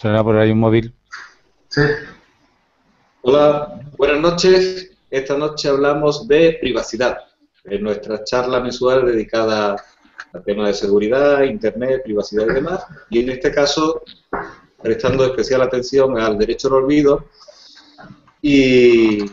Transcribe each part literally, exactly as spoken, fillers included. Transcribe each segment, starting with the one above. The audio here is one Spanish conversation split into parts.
Suena por ahí un móvil. Sí. Hola, buenas noches. Esta noche hablamos de privacidad, en nuestra charla mensual dedicada a temas de seguridad, internet, privacidad y demás. Y en este caso, prestando especial atención al derecho al olvido y,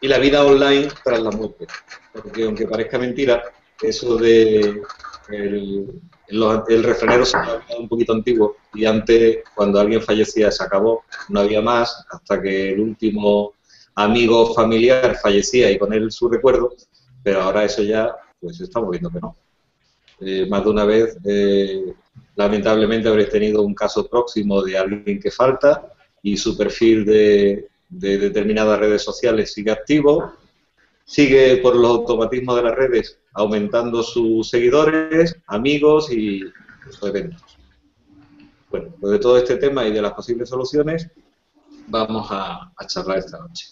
y la vida online tras la muerte. Porque aunque parezca mentira, eso de el, el, el refranero se ha quedado un poquito antiguo, y antes, cuando alguien fallecía, se acabó, no había más, hasta que el último amigo familiar fallecía y con él su recuerdo, pero ahora eso ya, pues estamos viendo que no. Eh, más de una vez, eh, lamentablemente, habréis tenido un caso próximo de alguien que falta y su perfil de, de determinadas redes sociales sigue activo, sigue por los automatismos de las redes aumentando sus seguidores, amigos y sus eventos. Bueno, pues de todo este tema y de las posibles soluciones vamos a, a charlar esta noche.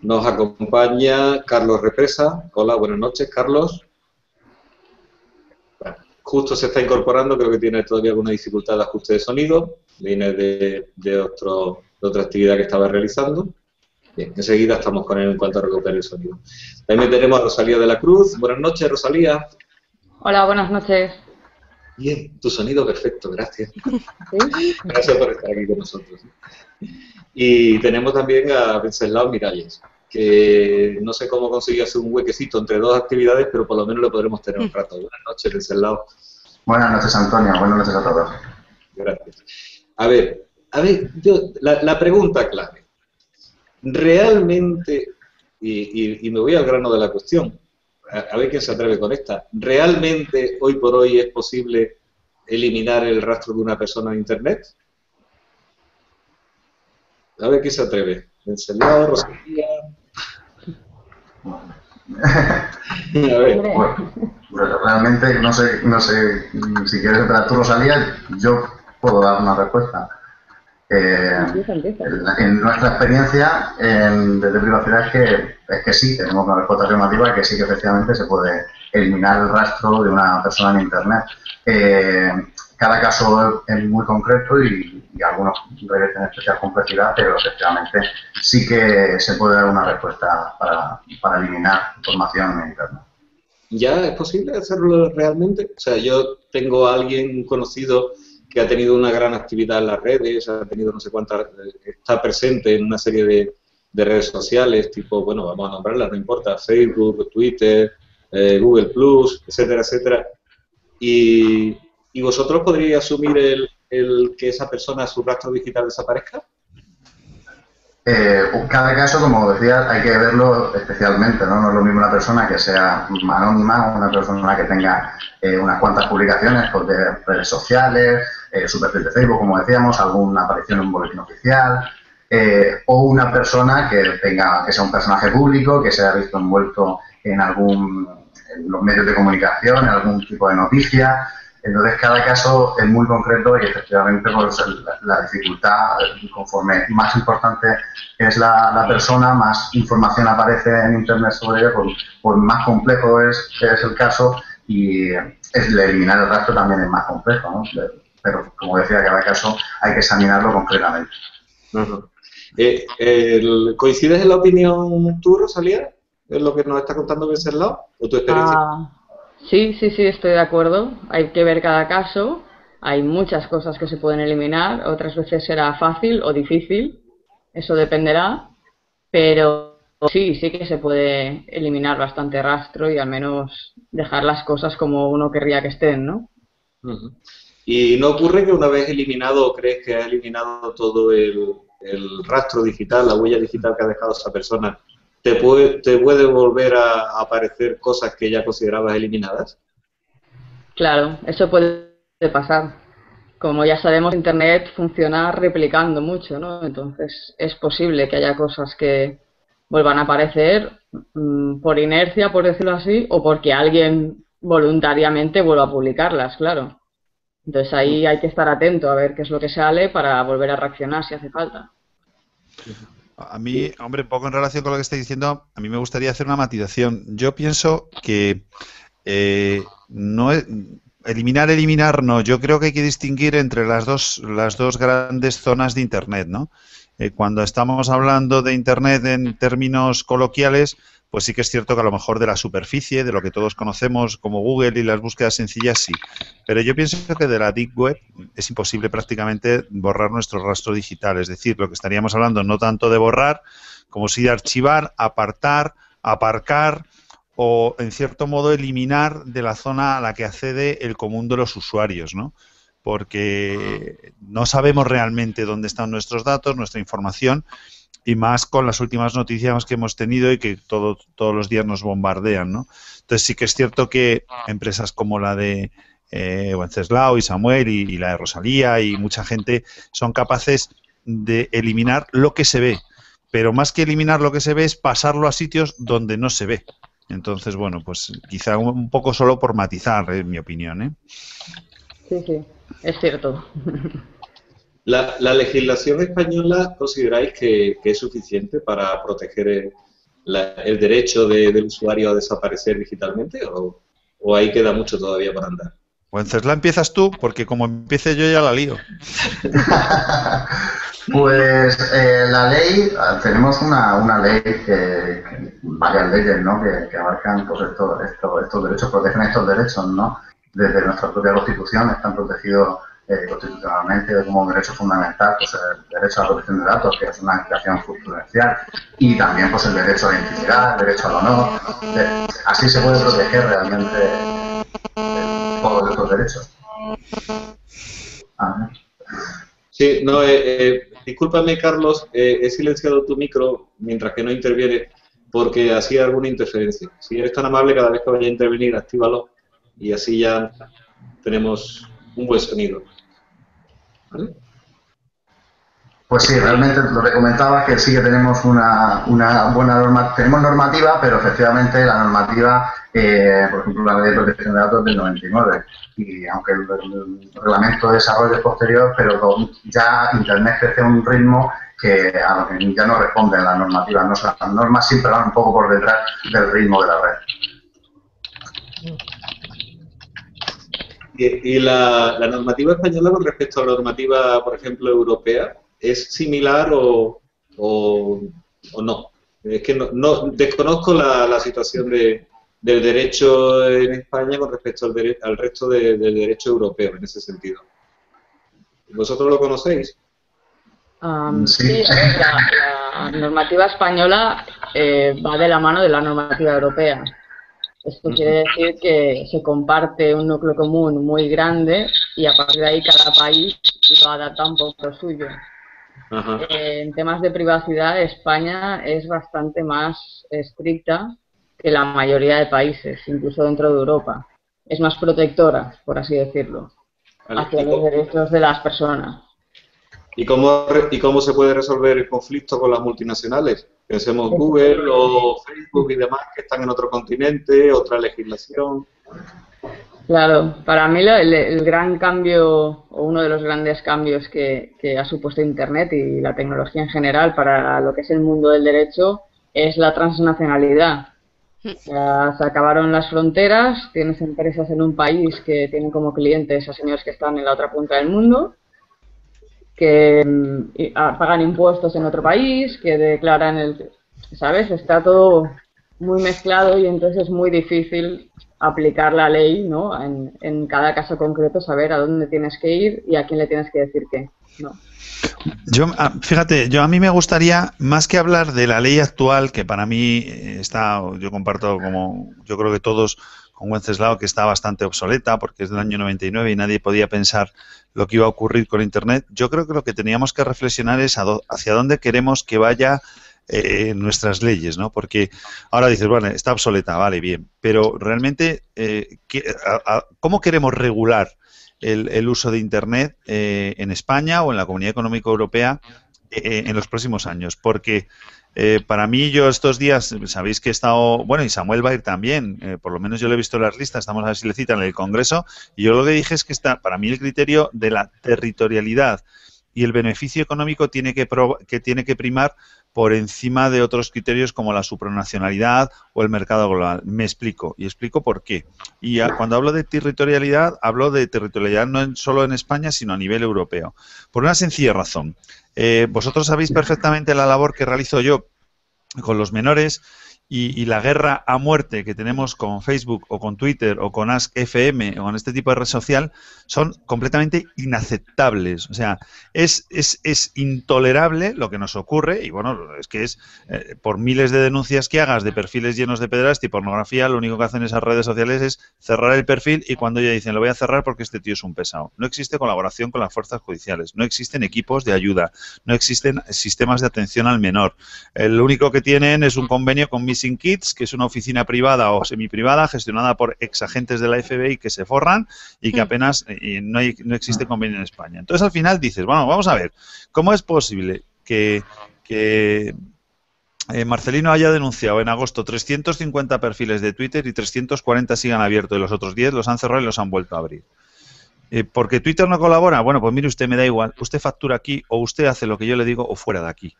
Nos acompaña Carlos Represa. Hola, buenas noches, Carlos. Bueno, justo se está incorporando, creo que tiene todavía alguna dificultad de ajuste de sonido, viene de, de, otro, de otra actividad que estaba realizando. Bien, enseguida estamos con él en cuanto a recuperar el sonido. También tenemos a Rosalía de la Cruz. Buenas noches, Rosalía. Hola, buenas noches. Bien, tu sonido perfecto, gracias. ¿Sí? Gracias por estar aquí con nosotros. Y tenemos también a Venceslao Miralles, que no sé cómo consiguió hacer un huequecito entre dos actividades, pero por lo menos lo podremos tener un rato. Buenas noches, Venceslao. Buenas noches, Antonio. Buenas noches a todos. Gracias. A ver, a ver yo, la, la pregunta clave. Realmente, y, y, y me voy al grano de la cuestión, a, a ver quién se atreve con esta, ¿realmente hoy por hoy es posible eliminar el rastro de una persona en Internet? A ver quién se atreve. Venceslao, Rosalía... A ver. Bueno, bueno, realmente no sé, no sé, si quieres entrar tú, Rosalía, yo puedo dar una respuesta. Eh, en nuestra experiencia en, desde privacidad es que, es que sí, tenemos una respuesta afirmativa que sí que efectivamente se puede eliminar el rastro de una persona en Internet. Eh, cada caso es muy concreto y, y algunos revierten especial complejidad, pero efectivamente sí que se puede dar una respuesta para, para eliminar información en Internet. ¿Ya es posible hacerlo realmente? O sea, yo tengo a alguien conocido que ha tenido una gran actividad en las redes, ha tenido no sé cuántas, está presente en una serie de, de redes sociales, tipo, bueno, vamos a nombrarlas, no importa, Facebook, Twitter, eh, Google Plus, etcétera, etcétera. Y, ¿Y vosotros podríais asumir el, el que esa persona, su rastro digital desaparezca? Eh, cada caso, como decía, hay que verlo especialmente, ¿no? No es lo mismo una persona que sea anónima o una persona que tenga eh, unas cuantas publicaciones por redes sociales, eh, su perfil de Facebook, como decíamos, alguna aparición en un boletín oficial, eh, o una persona que tenga, que sea un personaje público, que se haya visto envuelto en algún, en los medios de comunicación, en algún tipo de noticia. Entonces, cada caso es muy concreto y, efectivamente, pues, la, la dificultad, conforme más importante es la, la persona, más información aparece en Internet sobre ella, pues, pues más complejo es, es el caso y es, eliminar el rastro también es más complejo, ¿no? Pero, como decía, cada caso hay que examinarlo concretamente. Uh-huh. eh, el, ¿Coincides en la opinión tú, Rosalía, en lo que nos está contando Venceslao, o tu experiencia? Ah. Sí, sí, sí, estoy de acuerdo. Hay que ver cada caso. Hay muchas cosas que se pueden eliminar. Otras veces será fácil o difícil. Eso dependerá. Pero sí, sí que se puede eliminar bastante rastro y al menos dejar las cosas como uno querría que estén, ¿no? Uh-huh. ¿Y no ocurre que una vez eliminado, o crees que ha eliminado todo el, el rastro digital, la huella digital que ha dejado esa persona, ¿Te puede, te puede volver a aparecer cosas que ya considerabas eliminadas? Claro, eso puede pasar. Como ya sabemos, Internet funciona replicando mucho, ¿no? Entonces, es posible que haya cosas que vuelvan a aparecer mmm, por inercia, por decirlo así, o porque alguien voluntariamente vuelva a publicarlas, claro. Entonces, ahí hay que estar atento a ver qué es lo que sale para volver a reaccionar si hace falta. A mí, hombre, un poco en relación con lo que estáis diciendo, a mí me gustaría hacer una matización. Yo pienso que eh, no es, eliminar, eliminar, no. Yo creo que hay que distinguir entre las dos, las dos grandes zonas de Internet, ¿no? Eh, cuando estamos hablando de Internet en términos coloquiales, pues sí que es cierto que a lo mejor de la superficie, de lo que todos conocemos como Google y las búsquedas sencillas, sí. Pero yo pienso que de la Deep Web es imposible prácticamente borrar nuestro rastro digital. Es decir, lo que estaríamos hablando no tanto de borrar, como sí de archivar, apartar, aparcar o, en cierto modo, eliminar de la zona a la que accede el común de los usuarios, ¿no? Porque no sabemos realmente dónde están nuestros datos, nuestra información, y más con las últimas noticias que hemos tenido y que todo, todos los días nos bombardean, ¿no? Entonces sí que es cierto que empresas como la de eh, Wenceslao y Samuel y, y la de Rosalía y mucha gente son capaces de eliminar lo que se ve, pero más que eliminar lo que se ve es pasarlo a sitios donde no se ve. Entonces, bueno, pues quizá un poco solo por matizar, en mi opinión, ¿eh? Sí, sí, es cierto. La, ¿La legislación española consideráis que, que es suficiente para proteger el, la, el derecho de, del usuario a desaparecer digitalmente o, o ahí queda mucho todavía para andar? Wenceslao, empiezas tú, porque como empiece yo ya la lío. Pues eh, la ley, tenemos una, una ley, que, que, varias leyes, ¿no? que, que abarcan pues, esto, esto, estos derechos, protegen estos derechos, ¿no? Desde nuestra propia Constitución están protegidos Eh, constitucionalmente como un derecho fundamental, pues el derecho a la protección de datos, que es una legislación jurisprudencial, y también pues el derecho a la intimidad, el derecho al honor. De, así se puede proteger realmente todos estos derechos. Ah. Sí, no, eh, eh, discúlpame, Carlos, eh, he silenciado tu micro mientras que no interviene porque hacía alguna interferencia. Si eres tan amable, cada vez que vaya a intervenir, actívalo y así ya tenemos un buen sonido. ¿Vale? Pues sí, realmente lo que comentabas que sí que tenemos una, una buena norma, tenemos normativa, pero efectivamente la normativa, eh, por ejemplo, la ley de protección de datos del noventa y nueve, y aunque el, el reglamento de desarrollo es posterior, pero con, ya Internet crece a un ritmo que a lo que ya no responden las normativas, no, o sea, las normas siempre van un poco por detrás del ritmo de la red. ¿Y la, la normativa española con respecto a la normativa, por ejemplo, europea, es similar o, o, o no? Es que no, no desconozco la, la situación de, del derecho en España con respecto al, dere, al resto de, del derecho europeo en ese sentido. ¿Vosotros lo conocéis? Um, sí, la, la normativa española eh, va de la mano de la normativa europea. Esto quiere decir que se comparte un núcleo común muy grande y a partir de ahí cada país lo adapta un poco suyo. Ajá. Eh, en temas de privacidad, España es bastante más estricta que la mayoría de países, incluso dentro de Europa. Es más protectora, por así decirlo, hacia los derechos de las personas. ¿Y cómo, y cómo se puede resolver el conflicto con las multinacionales? Pensemos Google o Facebook y demás que están en otro continente, otra legislación. Claro, para mí el, el gran cambio, o uno de los grandes cambios que, que ha supuesto Internet y la tecnología en general para lo que es el mundo del derecho es la transnacionalidad. O sea, se acabaron las fronteras, tienes empresas en un país que tienen como clientes a señores que están en la otra punta del mundo, que pagan impuestos en otro país, que declaran el... ¿Sabes? Está todo muy mezclado y entonces es muy difícil aplicar la ley, ¿no? En, en cada caso concreto saber a dónde tienes que ir y a quién le tienes que decir qué, ¿no? Yo, fíjate, yo a mí me gustaría, más que hablar de la ley actual, que para mí está, yo comparto como, yo creo que todos, con Wenceslao, que está bastante obsoleta porque es del año noventa y nueve y nadie podía pensar lo que iba a ocurrir con Internet. Yo creo que lo que teníamos que reflexionar es hacia dónde queremos que vaya eh, nuestras leyes, ¿no? Porque ahora dices, bueno, está obsoleta, vale, bien, pero realmente, eh, a, a, ¿cómo queremos regular el, el uso de Internet eh, en España o en la Comunidad Económica Europea eh, en los próximos años? Porque... Eh, para mí, yo estos días, sabéis que he estado, bueno, y Samuel va a ir también, eh, por lo menos yo lo he visto en las listas, estamos a ver si le citan en el Congreso, y yo lo que dije es que está, para mí el criterio de la territorialidad y el beneficio económico tiene que, pro, que tiene que primar por encima de otros criterios como la supranacionalidad o el mercado global. Me explico, y explico por qué. Y a, cuando hablo de territorialidad, hablo de territorialidad no solo en España, sino a nivel europeo. Por una sencilla razón. Eh, vosotros sabéis perfectamente la labor que realizo yo con los menores y, y la guerra a muerte que tenemos con Facebook o con Twitter o con Ask F M o con este tipo de red social son completamente inaceptables. O sea, es, es, es intolerable lo que nos ocurre y bueno, es que es eh, por miles de denuncias que hagas de perfiles llenos de pederastia y pornografía, lo único que hacen esas redes sociales es cerrar el perfil y cuando ya dicen lo voy a cerrar porque este tío es un pesado. No existe colaboración con las fuerzas judiciales, no existen equipos de ayuda, no existen sistemas de atención al menor. Eh, lo único que que tienen es un convenio con Missing Kids, que es una oficina privada o semiprivada gestionada por exagentes de la F B I que se forran y que apenas y no, hay, no existe convenio en España. Entonces, al final dices, bueno, vamos a ver, ¿cómo es posible que, que eh, Marcelino haya denunciado en agosto trescientos cincuenta perfiles de Twitter y trescientos cuarenta sigan abiertos y los otros diez los han cerrado y los han vuelto a abrir? Eh, ¿Porque Twitter no colabora? Bueno, pues mire, usted me da igual, usted factura aquí o usted hace lo que yo le digo o fuera de aquí.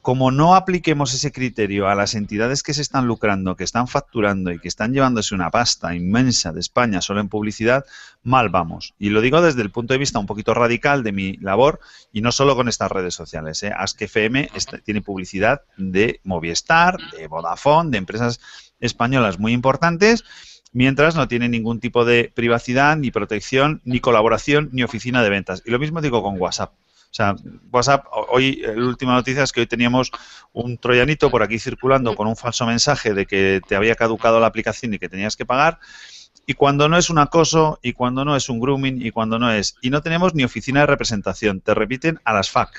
Como no apliquemos ese criterio a las entidades que se están lucrando, que están facturando y que están llevándose una pasta inmensa de España solo en publicidad, mal vamos. Y lo digo desde el punto de vista un poquito radical de mi labor y no solo con estas redes sociales, ¿eh? Ask F M está, tiene publicidad de Movistar, de Vodafone, de empresas españolas muy importantes, mientras no tiene ningún tipo de privacidad, ni protección, ni colaboración, ni oficina de ventas. Y lo mismo digo con WhatsApp. O sea, WhatsApp, hoy, la última noticia es que hoy teníamos un troyanito por aquí circulando con un falso mensaje de que te había caducado la aplicación y que tenías que pagar. Y cuando no es un acoso, y cuando no es un grooming, y cuando no es... Y no tenemos ni oficina de representación, te repiten a las F A Q.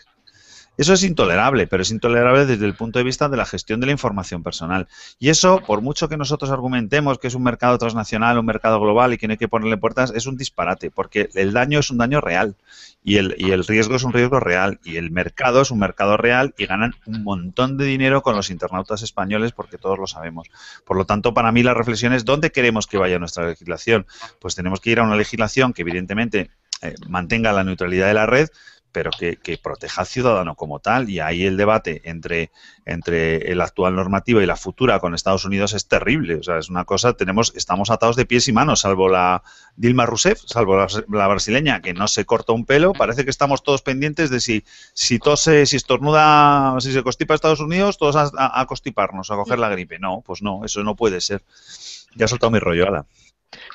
Eso es intolerable, pero es intolerable desde el punto de vista de la gestión de la información personal. Y eso, por mucho que nosotros argumentemos que es un mercado transnacional, un mercado global y que no hay que ponerle puertas, es un disparate, porque el daño es un daño real y el, y el riesgo es un riesgo real y el mercado es un mercado real y ganan un montón de dinero con los internautas españoles porque todos lo sabemos. Por lo tanto, para mí la reflexión es ¿dónde queremos que vaya nuestra legislación? Pues tenemos que ir a una legislación que evidentemente eh, mantenga la neutralidad de la red, pero que, que proteja al ciudadano como tal, y ahí el debate entre, entre la actual normativa y la futura con Estados Unidos es terrible. O sea, es una cosa, tenemos, estamos atados de pies y manos, salvo la Dilma Rousseff, salvo la, la brasileña, que no se corta un pelo, parece que estamos todos pendientes de si, si tose, si estornuda, si se constipa Estados Unidos, todos a, a, a constiparnos, a coger la gripe. No, pues no, eso no puede ser. Ya he soltado mi rollo, ala.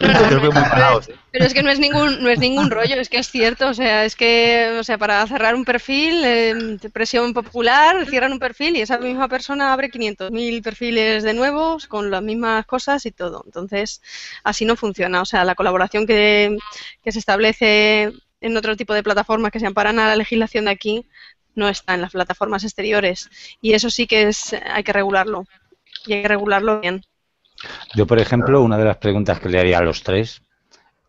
Pero, pero, pero es que no es ningún no es ningún rollo, es que es cierto, o sea, es que o sea, para cerrar un perfil, eh, presión popular, cierran un perfil y esa misma persona abre quinientos mil perfiles de nuevos con las mismas cosas y todo. Entonces, así no funciona, o sea, la colaboración que, que se establece en otro tipo de plataformas que se amparan a la legislación de aquí no está en las plataformas exteriores y eso sí que es hay que regularlo y hay que regularlo bien. Yo, por ejemplo, una de las preguntas que le haría a los tres,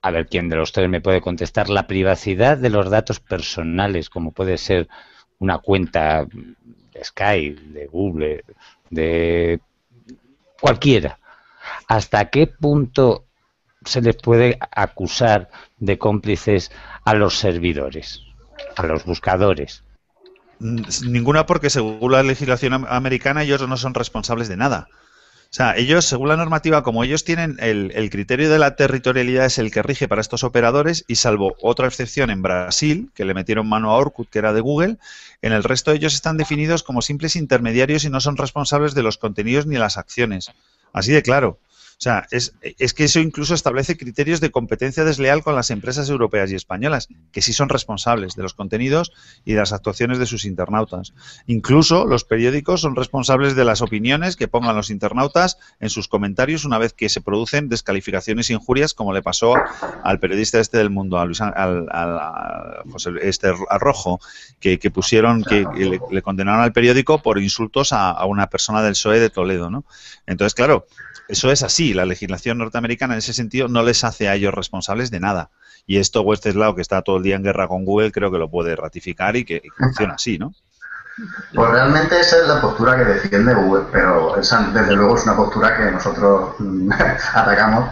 a ver quién de los tres me puede contestar, la privacidad de los datos personales, como puede ser una cuenta de Skype, de Google, de cualquiera, ¿hasta qué punto se les puede acusar de cómplices a los servidores, a los buscadores? Ninguna, porque según la legislación americana ellos no son responsables de nada. O sea, ellos, según la normativa, como ellos tienen el, el criterio de la territorialidad es el que rige para estos operadores y salvo otra excepción en Brasil, que le metieron mano a Orkut, que era de Google, en el resto ellos están definidos como simples intermediarios y no son responsables de los contenidos ni las acciones. Así de claro. O sea, es, es que eso incluso establece criterios de competencia desleal con las empresas europeas y españolas, que sí son responsables de los contenidos y de las actuaciones de sus internautas. Incluso los periódicos son responsables de las opiniones que pongan los internautas en sus comentarios una vez que se producen descalificaciones e injurias, como le pasó al periodista este del Mundo, a Luis, al, al, a José este a Rojo, que, que pusieron, que le, le condenaron al periódico por insultos a, a una persona del P S O E de Toledo, ¿no? Entonces, claro, eso es así. La legislación norteamericana en ese sentido no les hace a ellos responsables de nada. Y esto Westeslao, que está todo el día en guerra con Google, creo que lo puede ratificar y que, y que funciona así, ¿no? Pues realmente esa es la postura que defiende Google, pero esa, desde luego, es una postura que nosotros atacamos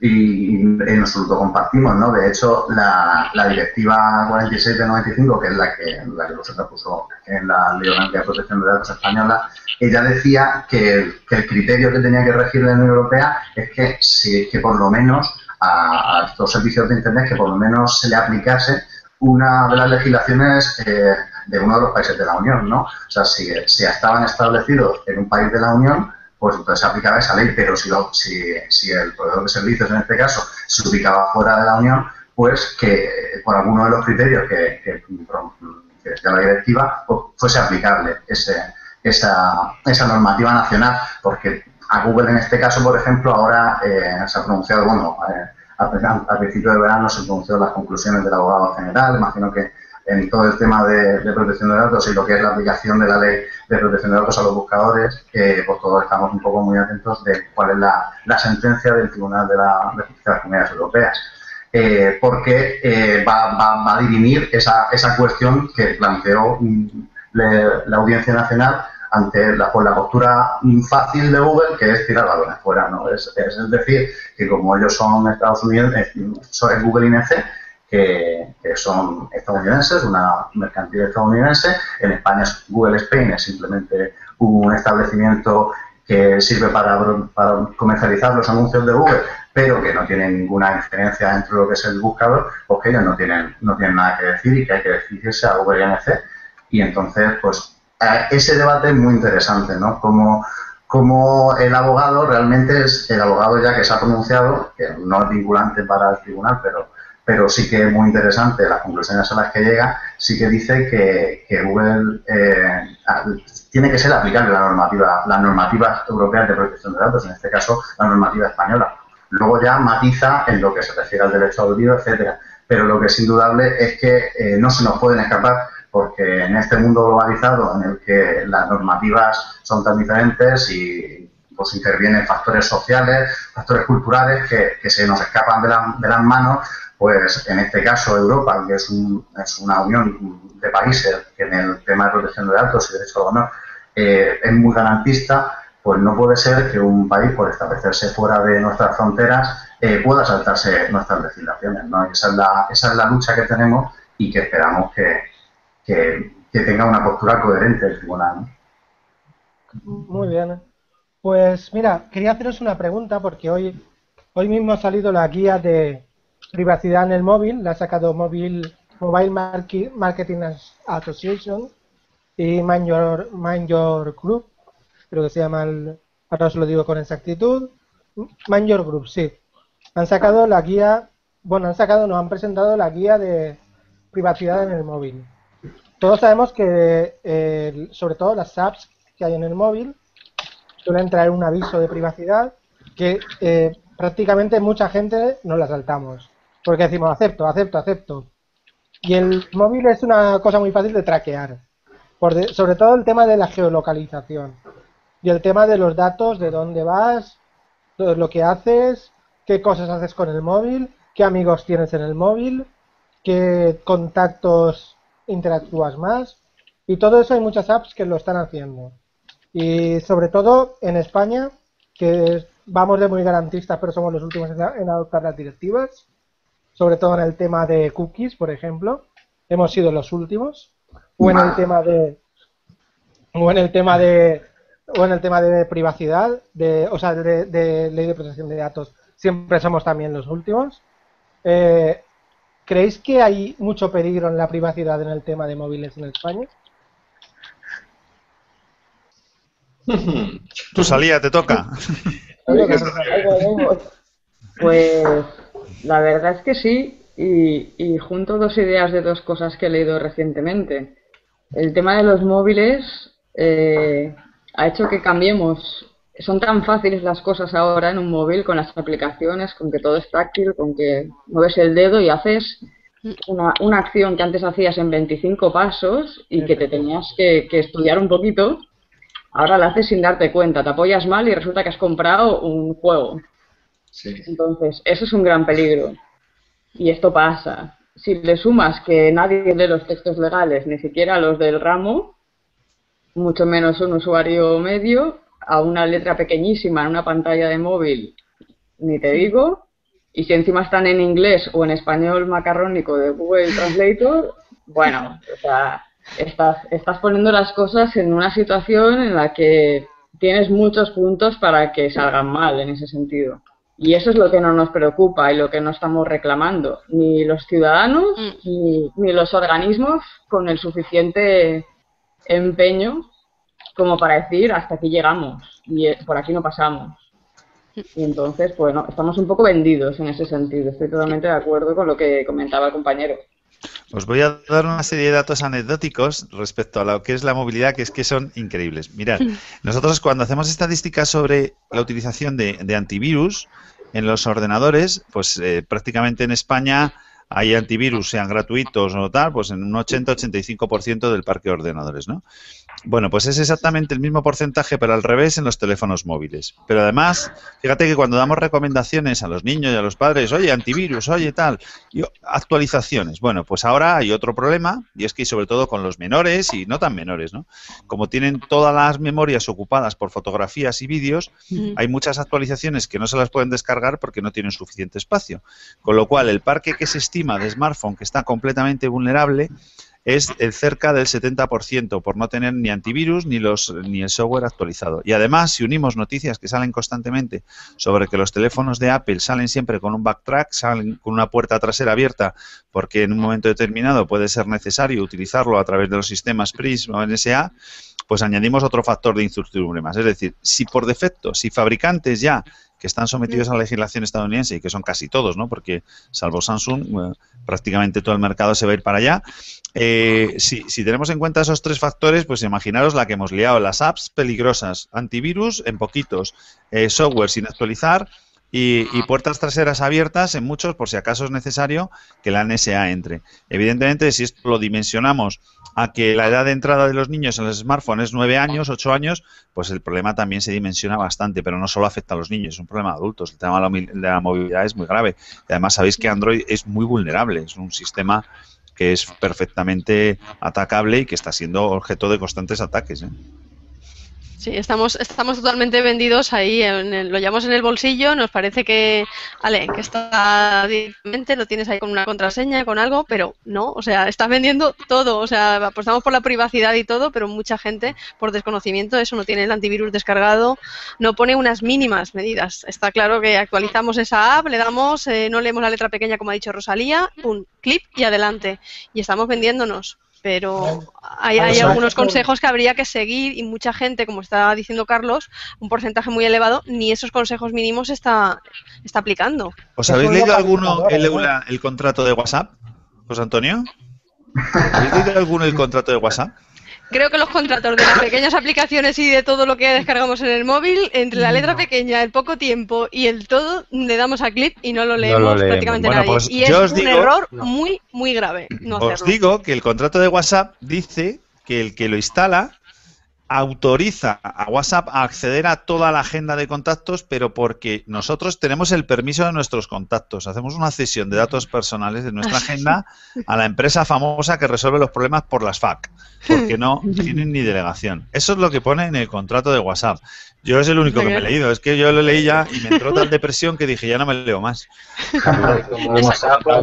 y en absoluto compartimos, ¿no? De hecho, la, la directiva cuarenta y seis de noventa y cinco, que es la que, la que vosotros puso en la Ley Orgánica de Protección de Datos Española, ella decía que, que el criterio que tenía que regir la Unión Europea es que, si, que por lo menos a, a estos servicios de Internet, que por lo menos se le aplicase una de las legislaciones eh, de uno de los países de la Unión, ¿no? O sea, si, si estaban establecidos en un país de la Unión, pues entonces se aplicaba esa ley, pero si, lo, si, si el proveedor de servicios, en este caso, se ubicaba fuera de la Unión, pues que por alguno de los criterios que, que, que decía la directiva, pues fuese aplicable ese, esa, esa normativa nacional, porque a Google, en este caso, por ejemplo, ahora eh, se ha pronunciado, bueno, eh, al, al principio de verano se pronunciaron las conclusiones del abogado general, imagino que en todo el tema de, de protección de datos y lo que es la aplicación de la ley de protección de datos a los buscadores, eh, pues todos estamos un poco muy atentos de cuál es la, la sentencia del Tribunal de, la, de Justicia de las Comunidades Europeas, eh, porque eh, va, va, va a dirimir esa, esa cuestión que planteó le, la Audiencia Nacional ante la, pues la postura fácil de Google, que es tirar balones fuera, ¿no? Es, es decir, que como ellos son Estados Unidos, es Google I N C, que son estadounidenses, una mercantil estadounidense. En España Google Spain es simplemente un establecimiento que sirve para, para comercializar los anuncios de Google, pero que no tiene ninguna injerencia dentro de lo que es el buscador, porque ellos no tienen, no tienen nada que decir y que hay que dirigirse a Google I N C. Y entonces, pues, ese debate es muy interesante, ¿no? Como, como el abogado realmente es el abogado ya que se ha pronunciado, que no es vinculante para el tribunal, pero... pero sí que es muy interesante las conclusiones a las que llega, sí que dice que, que Google eh, tiene que ser aplicable la normativa, las normativas europeas de protección de datos, en este caso la normativa española. Luego ya matiza en lo que se refiere al derecho al olvido, etcétera. Pero lo que es indudable es que eh, no se nos pueden escapar, porque en este mundo globalizado en el que las normativas son tan diferentes y pues intervienen factores sociales, factores culturales que, que se nos escapan de, la, de las manos. Pues en este caso Europa, que es, un, es una unión de países que en el tema de protección de datos y derecho al honor eh, es muy garantista, pues no puede ser que un país, por establecerse fuera de nuestras fronteras, eh, pueda saltarse nuestras legislaciones, ¿no? Esa es la, esa es la lucha que tenemos y que esperamos que, que, que tenga una postura coherente el tribunal, ¿no? Muy bien. Pues mira, quería haceros una pregunta porque hoy, hoy mismo ha salido la guía de privacidad en el móvil, la ha sacado Mobile, Mobile Marketing Association y Mind Your, Mind Your Group, creo que se llama, el, ahora os lo digo con exactitud, Mind Your Group, sí. Han sacado la guía, bueno, han sacado, nos han presentado la guía de privacidad en el móvil. Todos sabemos que, eh, sobre todo las apps que hay en el móvil, suelen traer un aviso de privacidad que eh, prácticamente mucha gente nos la saltamos. Porque decimos, acepto, acepto, acepto. Y el móvil es una cosa muy fácil de traquear. Por de, sobre todo el tema de la geolocalización. Y el tema de los datos, de dónde vas, todo lo que haces, qué cosas haces con el móvil, qué amigos tienes en el móvil, qué contactos interactúas más. Y todo eso hay muchas apps que lo están haciendo. Y sobre todo en España, que vamos de muy garantistas, pero somos los últimos en, en adoptar las directivas. Sobre todo en el tema de cookies, por ejemplo, hemos sido los últimos, o en el tema de, o en el tema de, o en el tema de privacidad, de, o sea, de, de ley de protección de datos, siempre somos también los últimos. Eh, ¿Creéis que hay mucho peligro en la privacidad en el tema de móviles en España? Tú salía, te toca. Pues la verdad es que sí, y, y junto dos ideas de dos cosas que he leído recientemente. El tema de los móviles eh, ha hecho que cambiemos. Son tan fáciles las cosas ahora en un móvil, con las aplicaciones, con que todo es táctil, con que mueves el dedo y haces una, una acción que antes hacías en veinticinco pasos y que te tenías que, que estudiar un poquito. Ahora la haces sin darte cuenta, te apoyas mal y resulta que has comprado un juego. Sí. Entonces, eso es un gran peligro. Y esto pasa. Si le sumas que nadie lee los textos legales, ni siquiera los del ramo, mucho menos un usuario medio, a una letra pequeñísima en una pantalla de móvil, ni te digo, Y si encima están en inglés o en español macarrónico de Google Translator, bueno, o sea, estás, estás poniendo las cosas en una situación en la que tienes muchos puntos para que salgan mal en ese sentido. Y eso es lo que no nos preocupa y lo que no estamos reclamando, ni los ciudadanos mm. ni, ni los organismos con el suficiente empeño como para decir hasta aquí llegamos y por aquí no pasamos. Y entonces, bueno, estamos un poco vendidos en ese sentido. Estoy totalmente de acuerdo con lo que comentaba el compañero. Os voy a dar una serie de datos anecdóticos respecto a lo que es la movilidad, que es que son increíbles. Mirad, nosotros cuando hacemos estadísticas sobre la utilización de, de antivirus en los ordenadores, pues eh, prácticamente en España hay antivirus, sean gratuitos o tal, pues en un ochenta a ochenta y cinco por ciento del parque de ordenadores, ¿no? Bueno, pues es exactamente el mismo porcentaje, pero al revés en los teléfonos móviles. Pero además, fíjate que cuando damos recomendaciones a los niños y a los padres, oye, antivirus, oye, tal, y actualizaciones. Bueno, pues ahora hay otro problema, y es que sobre todo con los menores y no tan menores, ¿no? Como tienen todas las memorias ocupadas por fotografías y vídeos, hay muchas actualizaciones que no se las pueden descargar porque no tienen suficiente espacio. Con lo cual, el parque que se estima de smartphone que está completamente vulnerable es el cerca del setenta por ciento por no tener ni antivirus ni los ni el software actualizado. Y además, si unimos noticias que salen constantemente sobre que los teléfonos de Apple salen siempre con un backtrack, salen con una puerta trasera abierta, porque en un momento determinado puede ser necesario utilizarlo a través de los sistemas Prism o N S A, pues añadimos otro factor de incertidumbre más. Es decir, si por defecto, si fabricantes ya que están sometidos a la legislación estadounidense, y que son casi todos, ¿no? Porque salvo Samsung, bueno, prácticamente todo el mercado se va a ir para allá. Eh, si, si tenemos en cuenta esos tres factores, pues imaginaros la que hemos liado: las apps peligrosas, antivirus en poquitos, eh, software sin actualizar y, y puertas traseras abiertas en muchos por si acaso es necesario que la N S A entre. Evidentemente, si esto lo dimensionamos a que la edad de entrada de los niños en los smartphones es nueve años, ocho años, pues el problema también se dimensiona bastante, pero no solo afecta a los niños, es un problema de adultos. El tema de la movilidad es muy grave. Y además sabéis que Android es muy vulnerable, es un sistema que es perfectamente atacable y que está siendo objeto de constantes ataques, ¿eh? Sí, estamos, estamos totalmente vendidos ahí, en el, lo llevamos en el bolsillo, nos parece que, vale, que está directamente, lo tienes ahí con una contraseña, con algo, pero no, o sea, estás vendiendo todo, o sea, apostamos por la privacidad y todo, pero mucha gente, por desconocimiento, eso no tiene el antivirus descargado, no pone unas mínimas medidas. Está claro que actualizamos esa app, le damos, eh, no leemos la letra pequeña, como ha dicho Rosalía, pum, clip y adelante, y estamos vendiéndonos. Pero hay, hay algunos consejos que habría que seguir y mucha gente, como está diciendo Carlos, un porcentaje muy elevado, ni esos consejos mínimos está, está aplicando. ¿Os habéis leído alguno el, el contrato de WhatsApp, José Antonio? ¿Habéis leído alguno el contrato de WhatsApp? Creo que los contratos de las pequeñas aplicaciones y de todo lo que descargamos en el móvil, entre la letra pequeña, el poco tiempo y el todo, le damos a clip y no lo leemos, no lo leemos. prácticamente bueno, nadie. Pues y es un digo, error no. muy, muy grave. No os hacerlo. digo que el contrato de WhatsApp dice que el que lo instala autoriza a WhatsApp a acceder a toda la agenda de contactos, pero porque nosotros tenemos el permiso de nuestros contactos. Hacemos una cesión de datos personales de nuestra agenda a la empresa famosa que resuelve los problemas por las F A Q, porque no tienen ni delegación. Eso es lo que pone en el contrato de WhatsApp. Yo es el único que me he leído. Es que yo lo leí ya y me entró tal depresión que dije, ya no me leo más. ¿Y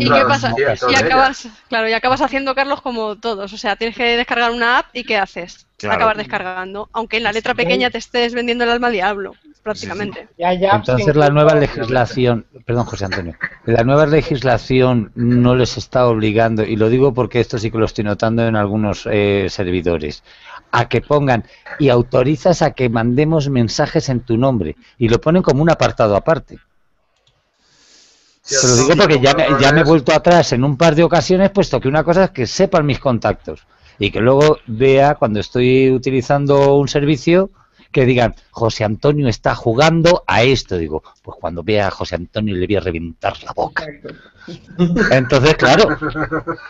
qué pasa? Y acabas, claro, y acabas haciendo, Carlos, como todos. O sea, tienes que descargar una app y ¿qué haces? Claro. Acabar descargando, aunque en la letra pequeña te estés vendiendo el alma al diablo, prácticamente. Entonces la nueva legislación, perdón José Antonio, la nueva legislación no les está obligando, y lo digo porque esto sí que lo estoy notando en algunos eh, servidores, a que pongan y autorizas a que mandemos mensajes en tu nombre, y lo ponen como un apartado aparte. Te lo digo porque ya, ya me he vuelto atrás en un par de ocasiones, puesto que una cosa es que sepan mis contactos, y que luego vea, cuando estoy utilizando un servicio, que digan, José Antonio está jugando a esto. Digo, pues cuando vea a José Antonio le voy a reventar la boca. Entonces, claro,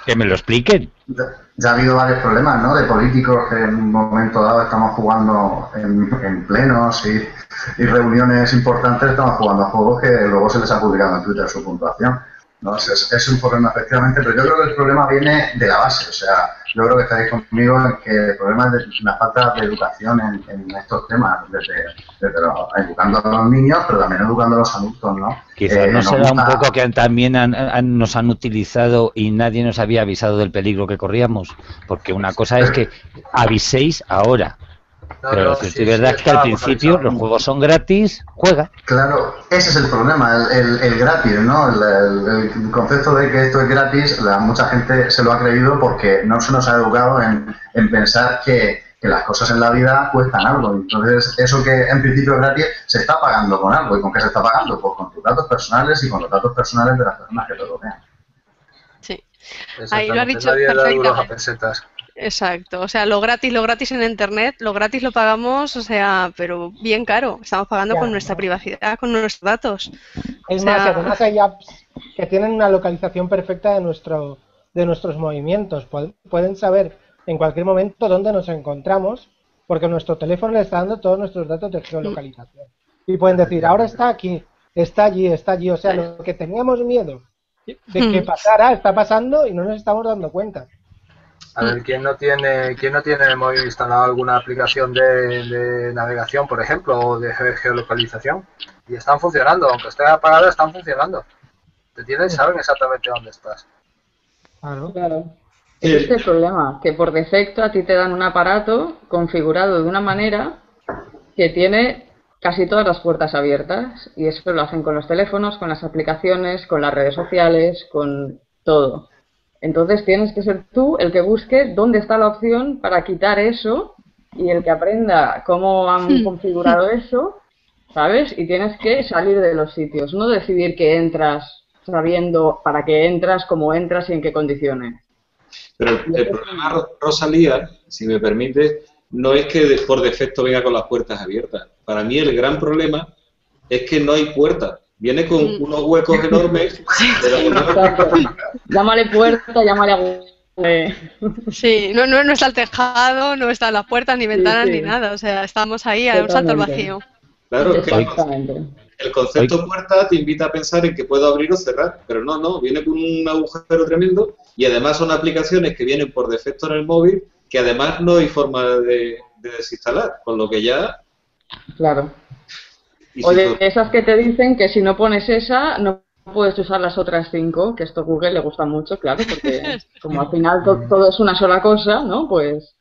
que me lo expliquen. Ya ha habido varios problemas, ¿no? De políticos que en un momento dado estamos jugando en, en plenos y, y reuniones importantes, estamos jugando a juegos que luego se les ha publicado en Twitter su puntuación. ¿no? Es, es, es un problema, efectivamente, pero yo creo que el problema viene de la base. O sea, yo creo que estáis conmigo en que el problema es de la falta de educación en, en estos temas, desde, desde los, educando a los niños, pero también educando a los adultos, ¿no? Quizás eh, no se da un poco que también han, han, nos han utilizado y nadie nos había avisado del peligro que corríamos, porque una cosa es que aviséis ahora. Pero si es verdad que al principio los juegos son gratis, juega. Claro, ese es el problema, el, el, el gratis, ¿no? El, el, el concepto de que esto es gratis, la, mucha gente se lo ha creído porque no se nos ha educado en, en pensar que, que las cosas en la vida cuestan algo. Entonces, eso que en principio es gratis se está pagando con algo. ¿Y con qué se está pagando? Pues con tus datos personales y con los datos personales de las personas que te rodean. Sí. Ahí lo ha dicho perfectamente. Exacto, o sea, lo gratis, lo gratis en internet, lo gratis lo pagamos, o sea, pero bien caro, estamos pagando con nuestra privacidad, con nuestros datos. Es más, además hay apps que tienen una localización perfecta de nuestro, de nuestros movimientos, pueden saber en cualquier momento dónde nos encontramos, porque nuestro teléfono le está dando todos nuestros datos de geolocalización. Y pueden decir, ahora está aquí, está allí, está allí, o sea, lo que teníamos miedo de que pasara, está pasando y no nos estamos dando cuenta. A ver, ¿quién no tiene, quién no tiene en el móvil instalado alguna aplicación de, de navegación, por ejemplo, o de geolocalización? Y están funcionando, aunque estén apagadas, están funcionando. Te tienen, saben exactamente dónde estás. Claro, claro. Sí. Ese es el problema, que por defecto a ti te dan un aparato configurado de una manera que tiene casi todas las puertas abiertas. Y eso lo hacen con los teléfonos, con las aplicaciones, con las redes sociales, con todo. Entonces tienes que ser tú el que busque dónde está la opción para quitar eso y el que aprenda cómo han configurado eso, ¿sabes? Y tienes que salir de los sitios, no decidir que entras sabiendo para qué entras, cómo entras y en qué condiciones. Pero el problema, Rosalía, si me permite, no es que por defecto venga con las puertas abiertas. Para mí el gran problema es que no hay puertas. Viene con unos huecos enormes. Pero... llámale puerta, llámale agujero. Sí, no, no, no está el tejado, no están las puertas, ni ventanas, sí, sí, ni nada. O sea, estamos ahí a un salto al vacío. Claro, es que el concepto puerta te invita a pensar en que puedo abrir o cerrar, pero no, no, viene con un agujero tremendo y además son aplicaciones que vienen por defecto en el móvil que además no hay forma de, de desinstalar, con lo que ya... Claro. O de esas que te dicen que si no pones esa, no puedes usar las otras cinco, que esto a Google le gusta mucho, claro, porque como al final to todo es una sola cosa, ¿no? Pues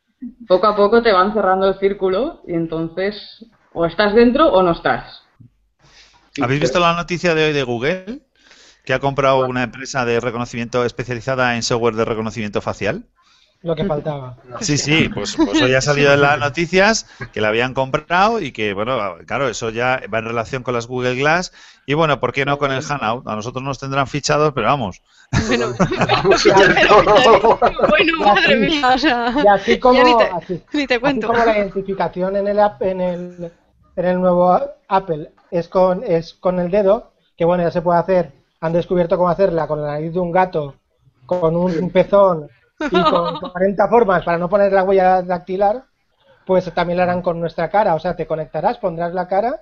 poco a poco te van cerrando el círculo y entonces o estás dentro o no estás. ¿Habéis visto la noticia de hoy de Google? Que ha comprado una empresa de reconocimiento especializada en software de reconocimiento facial. Lo que faltaba. Sí, sí, pues, pues hoy ha salido en las noticias que la habían comprado y que, bueno, claro, eso ya va en relación con las Google Glass y, bueno, ¿por qué no con el Hangout? A nosotros nos tendrán fichados, pero vamos. Bueno, bueno, madre mía, o sea, y así como, ni, te, así, ni te cuento. Así como la identificación en el, app, en, el, en el nuevo Apple es con, es con el dedo, que, bueno, ya se puede hacer, han descubierto cómo hacerla con la nariz de un gato, con un pezón... y con cuarenta formas para no poner la huella dactilar, pues también la harán con nuestra cara. O sea, te conectarás, pondrás la cara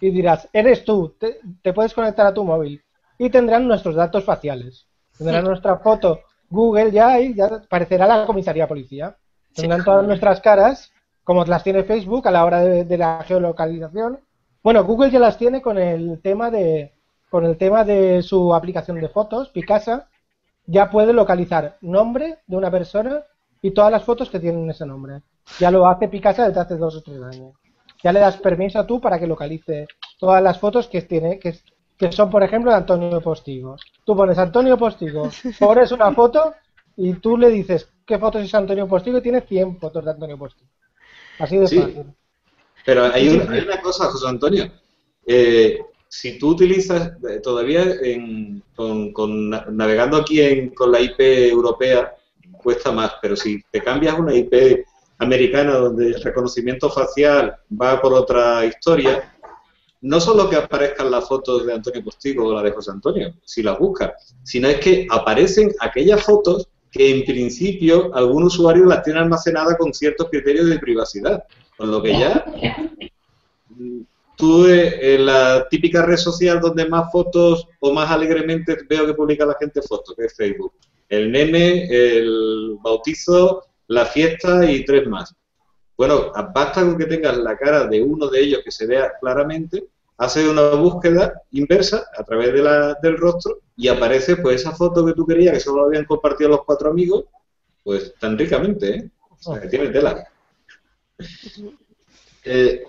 y dirás, eres tú, te, te puedes conectar a tu móvil. Y tendrán nuestros datos faciales. Tendrán sí. nuestra foto. Google ya, y ya aparecerá la comisaría policía. Tendrán sí. todas nuestras caras, como las tiene Facebook a la hora de, de la geolocalización. Bueno, Google ya las tiene con el tema de, con el tema de su aplicación de fotos, Picasa. Ya puede localizar nombre de una persona y todas las fotos que tienen ese nombre. Ya lo hace Picasa desde hace dos o tres años. Ya le das permiso a tú para que localice todas las fotos que tiene, que, que son, por ejemplo, de Antonio Postigo. Tú pones Antonio Postigo, pones una foto y tú le dices qué fotos es Antonio Postigo y tienes cien fotos de Antonio Postigo. Así de sí, fácil. Pero hay una, hay una cosa, José Antonio. Eh... Si tú utilizas todavía en, con, con, navegando aquí en, con la I P europea, cuesta más, pero si te cambias una I P americana donde el reconocimiento facial va por otra historia, no solo que aparezcan las fotos de Antonio Postigo o la de José Antonio, si las buscas, sino es que aparecen aquellas fotos que en principio algún usuario las tiene almacenadas con ciertos criterios de privacidad, con lo que ya... tú, eh, en la típica red social donde más fotos o más alegremente veo que publica la gente fotos, que es Facebook. El meme, el bautizo, la fiesta y tres más. Bueno, basta con que tengas la cara de uno de ellos que se vea claramente, haces una búsqueda inversa a través de la, del rostro y aparece pues esa foto que tú querías, que solo habían compartido los cuatro amigos, pues tan ricamente, ¿eh? O sea, que tiene tela. Eh,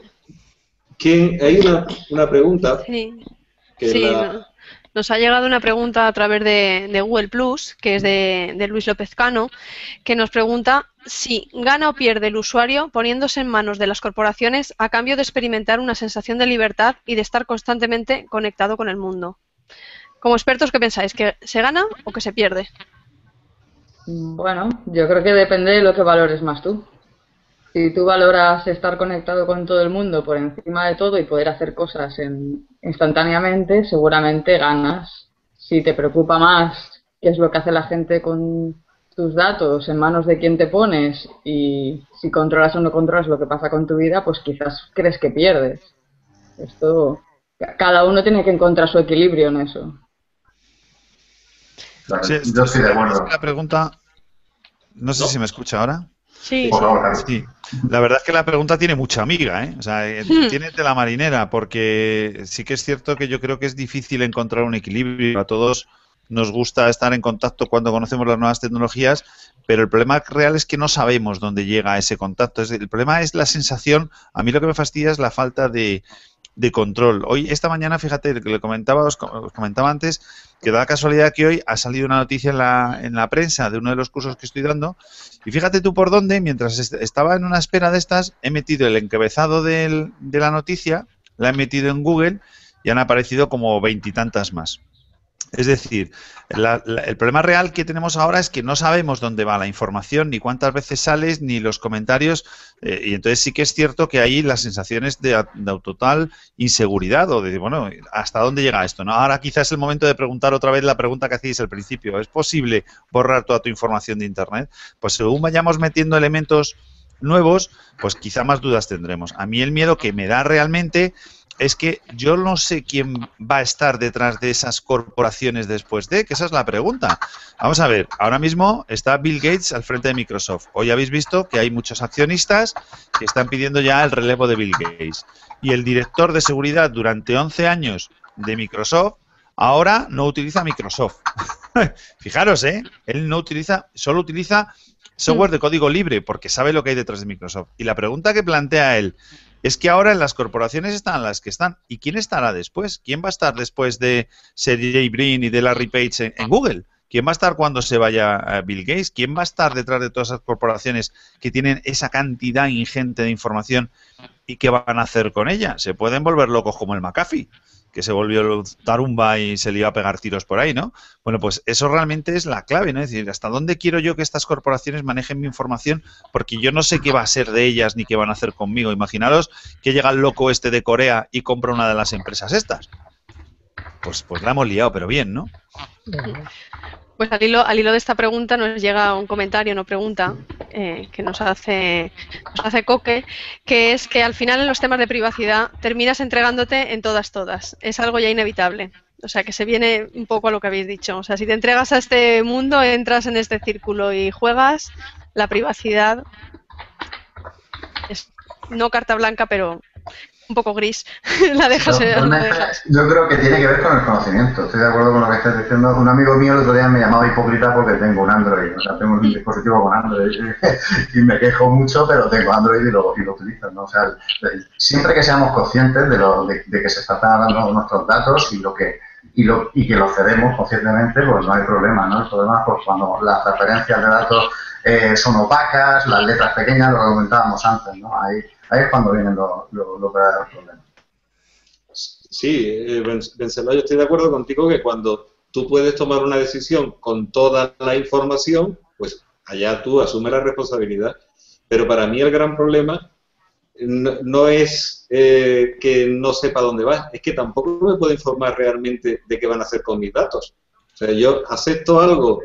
¿quién? Hay una, una pregunta. Sí, que sí la... no. Nos ha llegado una pregunta a través de, de Google Plus, que es de, de Luis López Cano, que nos pregunta si gana o pierde el usuario poniéndose en manos de las corporaciones a cambio de experimentar una sensación de libertad y de estar constantemente conectado con el mundo. Como expertos, ¿qué pensáis? ¿Que se gana o que se pierde? Bueno, yo creo que depende de lo que valores más tú. Si tú valoras estar conectado con todo el mundo por encima de todo y poder hacer cosas en, instantáneamente, seguramente ganas. Si te preocupa más qué es lo que hace la gente con tus datos, en manos de quién te pones y si controlas o no controlas lo que pasa con tu vida, pues quizás crees que pierdes. Esto, cada uno tiene que encontrar su equilibrio en eso. Sí, yo estoy de acuerdo. La pregunta, no sé si me escucha ahora. Sí. Sí. La verdad es que la pregunta tiene mucha amiga, ¿eh? O sea, tiene tela marinera, porque sí que es cierto que yo creo que es difícil encontrar un equilibrio. A todos nos gusta estar en contacto cuando conocemos las nuevas tecnologías, pero el problema real es que no sabemos dónde llega ese contacto. El problema es la sensación. A mí lo que me fastidia es la falta de, de control. Hoy, esta mañana, fíjate, lo que le comentaba, os comentaba antes, que da la casualidad que hoy ha salido una noticia en la, en la prensa de uno de los cursos que estoy dando, y fíjate tú por dónde, mientras est estaba en una espera de estas, he metido el encabezado del, de la noticia, la he metido en Google y han aparecido como veintitantas más. Es decir, la, la, el problema real que tenemos ahora es que no sabemos dónde va la información, ni cuántas veces sales, ni los comentarios, eh, y entonces sí que es cierto que hay las sensaciones de, de total inseguridad o de, bueno, ¿hasta dónde llega esto? ¿No? Ahora quizás es el momento de preguntar otra vez la pregunta que hacéis al principio. ¿Es posible borrar toda tu información de Internet? Pues según vayamos metiendo elementos nuevos, pues quizá más dudas tendremos. A mí el miedo que me da realmente es que yo no sé quién va a estar detrás de esas corporaciones después de, que esa es la pregunta. Vamos a ver, ahora mismo está Bill Gates al frente de Microsoft. Hoy habéis visto que hay muchos accionistas que están pidiendo ya el relevo de Bill Gates. Y el director de seguridad durante once años de Microsoft ahora no utiliza Microsoft. Fijaros, ¿eh? Él no utiliza, solo utiliza software de código libre porque sabe lo que hay detrás de Microsoft. Y la pregunta que plantea él es que ahora en las corporaciones están las que están. ¿Y quién estará después? ¿Quién va a estar después de Sergey Brin y de Larry Page en, en Google? ¿Quién va a estar cuando se vaya Bill Gates? ¿Quién va a estar detrás de todas esas corporaciones que tienen esa cantidad ingente de información y qué van a hacer con ella? Se pueden volver locos como el McAfee, que se volvió tarumba y se le iba a pegar tiros por ahí, ¿no? Bueno, pues eso realmente es la clave, ¿no? Es decir, ¿hasta dónde quiero yo que estas corporaciones manejen mi información? Porque yo no sé qué va a ser de ellas ni qué van a hacer conmigo. Imaginaros que llega el loco este de Corea y compra una de las empresas estas. Pues, pues la hemos liado, pero bien, ¿no? Pues al hilo, al hilo de esta pregunta nos llega un comentario, no pregunta, eh, que nos hace, nos hace Coque, que es que al final en los temas de privacidad terminas entregándote en todas, todas. Es algo ya inevitable. O sea, que se viene un poco a lo que habéis dicho. O sea, si te entregas a este mundo, entras en este círculo y juegas, la privacidad es no carta blanca, pero un poco gris. La dejas, no, no dejas. Yo creo que tiene que ver con el conocimiento. Estoy de acuerdo con lo que estás diciendo. Un amigo mío el otro día me llamaba hipócrita porque tengo un Android. O sea, tengo un dispositivo con Android y me quejo mucho, pero tengo Android y lo, y lo utilizo, ¿no? O sea, siempre que seamos conscientes de, lo, de, de que se están dando nuestros datos y lo que y lo y que lo cedemos conscientemente, pues no hay problema, ¿no? El problema es pues, cuando las referencias de datos eh, son opacas, las letras pequeñas, lo que comentábamos antes, ¿no? Ahí, Ahí es cuando vienen los verdaderos problemas. Sí, Vencelo, yo estoy de acuerdo contigo que cuando tú puedes tomar una decisión con toda la información, pues allá tú asumes la responsabilidad. Pero para mí el gran problema no, no es eh, que no sepa dónde va, es que tampoco me puedo informar realmente de qué van a hacer con mis datos. O sea, yo acepto algo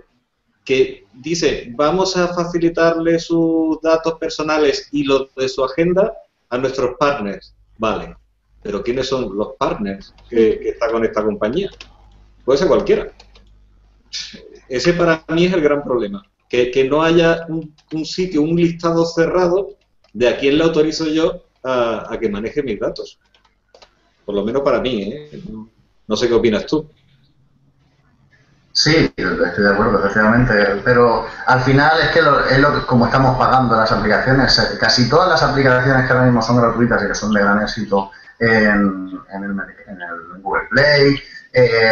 que dice, vamos a facilitarle sus datos personales y los de su agenda a nuestros partners. Vale, pero ¿quiénes son los partners que, que está con esta compañía? Puede ser cualquiera. Ese para mí es el gran problema, que, que no haya un, un sitio, un listado cerrado de a quién le autorizo yo a, a que maneje mis datos. Por lo menos para mí, ¿eh? No sé qué opinas tú. Sí, estoy de acuerdo, efectivamente, pero al final es que lo, es lo que, como estamos pagando las aplicaciones, casi todas las aplicaciones que ahora mismo son gratuitas y que son de gran éxito en, en, el, en el Google Play eh,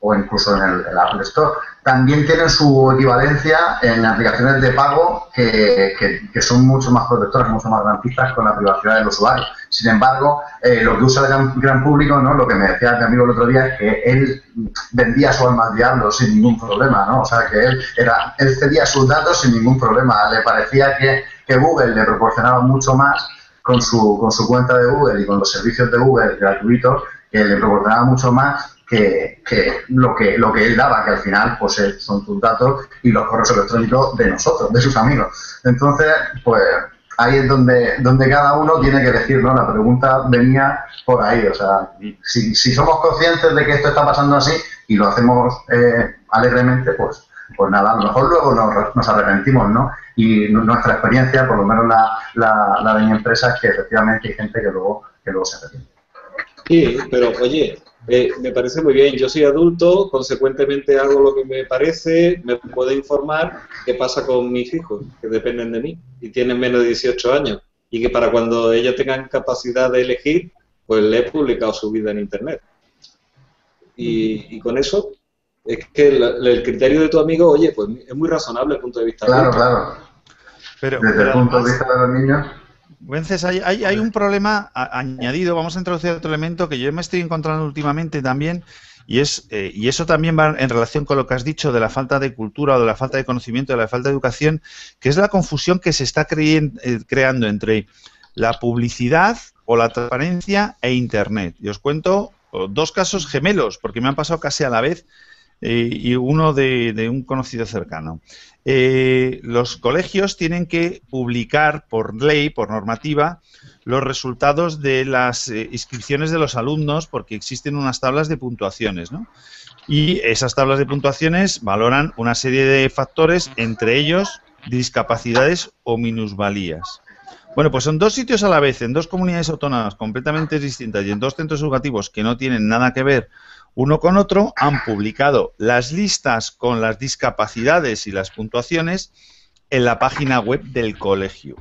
o incluso en el, el Apple Store, también tienen su equivalencia en aplicaciones de pago que, que, que son mucho más protectoras, mucho más garantistas con la privacidad del usuario. Sin embargo, eh, lo que usa el gran, gran público, ¿no? Lo que me decía mi amigo el otro día es que él vendía su alma al diablo sin ningún problema, ¿no? O sea, que él, era, él cedía sus datos sin ningún problema. Le parecía que, que Google le proporcionaba mucho más con su, con su cuenta de Google y con los servicios de Google gratuitos, que le proporcionaba mucho más que, que lo que lo que él daba, que al final pues son tus datos y los correos electrónicos de nosotros, de sus amigos. Entonces, pues... ahí es donde, donde cada uno tiene que decir, ¿no? La pregunta venía por ahí, o sea, si, si somos conscientes de que esto está pasando así y lo hacemos eh, alegremente, pues pues nada, a lo mejor luego nos, nos arrepentimos, ¿no? Y nuestra experiencia, por lo menos la, la, la de mi empresa, es que efectivamente hay gente que luego, que luego se arrepiente. Sí, pero oye, eh, me parece muy bien, yo soy adulto, consecuentemente hago lo que me parece, me puedo informar qué pasa con mis hijos, que dependen de mí y tienen menos de dieciocho años, y que para cuando ellos tengan capacidad de elegir, pues le he publicado su vida en Internet. Y, y con eso, es que el, el criterio de tu amigo, oye, pues es muy razonable desde el punto de vista. Claro, adulto. Claro. Pero, desde pero el punto además, de vista de los niños... Vences, hay, hay, hay un problema añadido, vamos a introducir otro elemento que yo me estoy encontrando últimamente también, y es eh, y eso también va en relación con lo que has dicho de la falta de cultura o de la falta de conocimiento, de la falta de educación, que es la confusión que se está creen, eh, creando entre la publicidad o la transparencia e Internet. Y os cuento dos casos gemelos, porque me han pasado casi a la vez, eh, y uno de, de un conocido cercano. Eh, los colegios tienen que publicar por ley, por normativa, los resultados de las eh, inscripciones de los alumnos, porque existen unas tablas de puntuaciones, ¿no? Y esas tablas de puntuaciones valoran una serie de factores, entre ellos discapacidades o minusvalías. Bueno, pues son dos sitios a la vez, en dos comunidades autónomas completamente distintas y en dos centros educativos que no tienen nada que ver uno con otro, han publicado las listas con las discapacidades y las puntuaciones en la página web del colegio,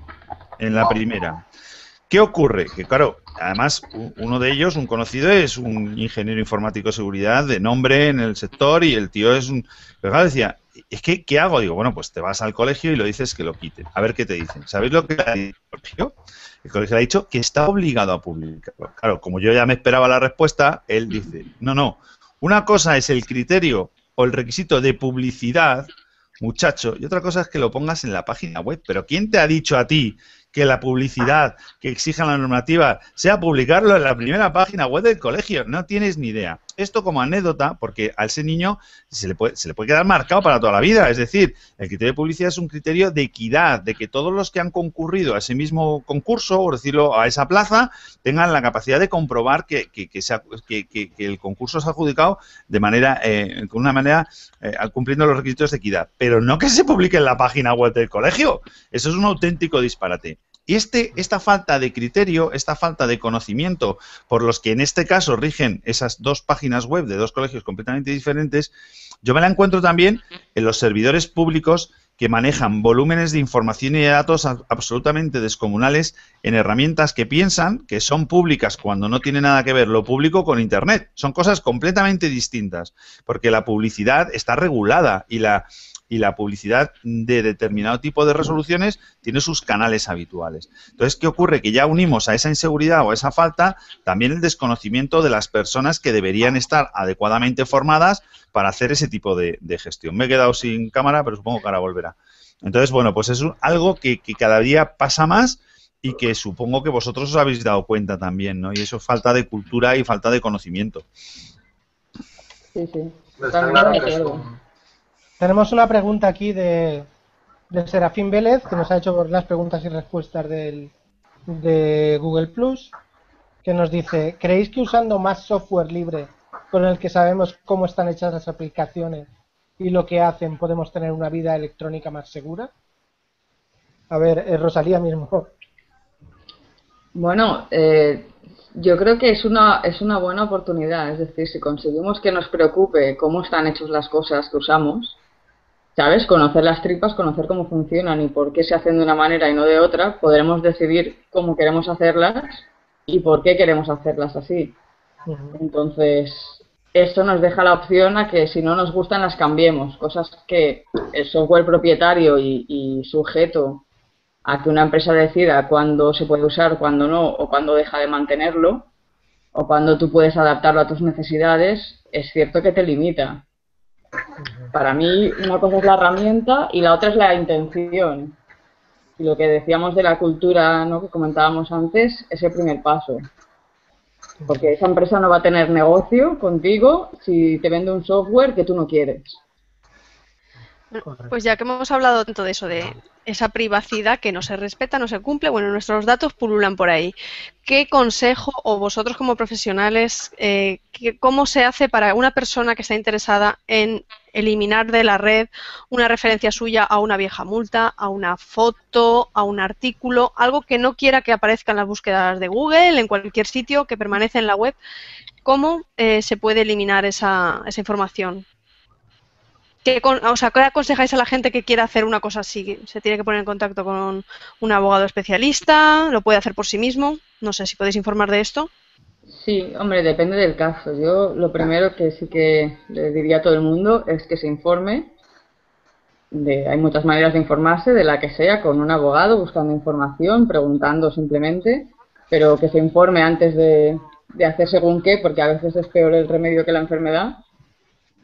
en la primera. ¿Qué ocurre? Que claro, además uno de ellos, un conocido, es un ingeniero informático de seguridad de nombre en el sector y el tío es un... Pero claro, decía, ¿es que qué hago? Digo, bueno, pues te vas al colegio y lo dices que lo quiten. A ver qué te dicen. ¿Sabéis lo que ha dicho el colegio? El colegio le ha dicho que está obligado a publicarlo. Claro, como yo ya me esperaba la respuesta, él dice, no, no, una cosa es el criterio o el requisito de publicidad, muchacho, y otra cosa es que lo pongas en la página web. Pero ¿quién te ha dicho a ti que la publicidad que exija la normativa sea publicarlo en la primera página web del colegio? No tienes ni idea. Esto como anécdota, porque a ese niño se le puede, se le puede quedar marcado para toda la vida. Es decir, el criterio de publicidad es un criterio de equidad, de que todos los que han concurrido a ese mismo concurso, por decirlo, a esa plaza, tengan la capacidad de comprobar que, que, que, se, que, que, que el concurso se ha adjudicado de manera, eh, con una manera, eh, cumpliendo los requisitos de equidad. Pero no que se publique en la página web del colegio. Eso es un auténtico disparate. Y este, esta falta de criterio, esta falta de conocimiento por los que en este caso rigen esas dos páginas web de dos colegios completamente diferentes, yo me la encuentro también en los servidores públicos que manejan volúmenes de información y de datos absolutamente descomunales en herramientas que piensan que son públicas cuando no tiene nada que ver lo público con Internet. Son cosas completamente distintas, porque la publicidad está regulada y la... y la publicidad de determinado tipo de resoluciones tiene sus canales habituales. Entonces, ¿qué ocurre? Que ya unimos a esa inseguridad o a esa falta también el desconocimiento de las personas que deberían estar adecuadamente formadas para hacer ese tipo de, de gestión. Me he quedado sin cámara, pero supongo que ahora volverá. Entonces, bueno, pues es un, algo que, que cada día pasa más y que supongo que vosotros os habéis dado cuenta también, ¿no? Y eso es falta de cultura y falta de conocimiento. Sí, sí. Tenemos una pregunta aquí de, de Serafín Vélez, que nos ha hecho las preguntas y respuestas del, de Google Plus. que nos dice, ¿creéis que usando más software libre con el que sabemos cómo están hechas las aplicaciones y lo que hacen podemos tener una vida electrónica más segura? A ver, eh, Rosalía mismo. Bueno, eh, yo creo que es una, es una buena oportunidad, es decir, si conseguimos que nos preocupe cómo están hechas las cosas que usamos, ¿sabes? Conocer las tripas, conocer cómo funcionan y por qué se hacen de una manera y no de otra, podremos decidir cómo queremos hacerlas y por qué queremos hacerlas así. Entonces, eso nos deja la opción a que si no nos gustan las cambiemos, cosas que el software propietario y, y sujeto a que una empresa decida cuándo se puede usar, cuándo no, o cuándo deja de mantenerlo, o cuándo tú puedes adaptarlo a tus necesidades, es cierto que te limita. Para mí, una cosa es la herramienta y la otra es la intención. Y lo que decíamos de la cultura, ¿no?, que comentábamos antes, es el primer paso. Porque esa empresa no va a tener negocio contigo si te vende un software que tú no quieres. Pues ya que hemos hablado tanto de eso, de esa privacidad que no se respeta, no se cumple, bueno, nuestros datos pululan por ahí. ¿Qué consejo, o vosotros como profesionales, eh, que, cómo se hace para una persona que está interesada en eliminar de la red una referencia suya a una vieja multa, a una foto, a un artículo, algo que no quiera que aparezca en las búsquedas de Google, en cualquier sitio que permanece en la web? ¿Cómo eh, se puede eliminar esa, esa información? ¿Qué, o sea, ¿qué aconsejáis a la gente que quiera hacer una cosa así? ¿Se tiene que poner en contacto con un abogado especialista? ¿Lo puede hacer por sí mismo? No sé si podéis informar de esto. Sí, hombre, depende del caso. Yo lo primero que sí que le diría a todo el mundo es que se informe. De, hay muchas maneras de informarse, de la que sea, con un abogado, buscando información, preguntando simplemente, pero que se informe antes de, de hacer según qué, porque a veces es peor el remedio que la enfermedad.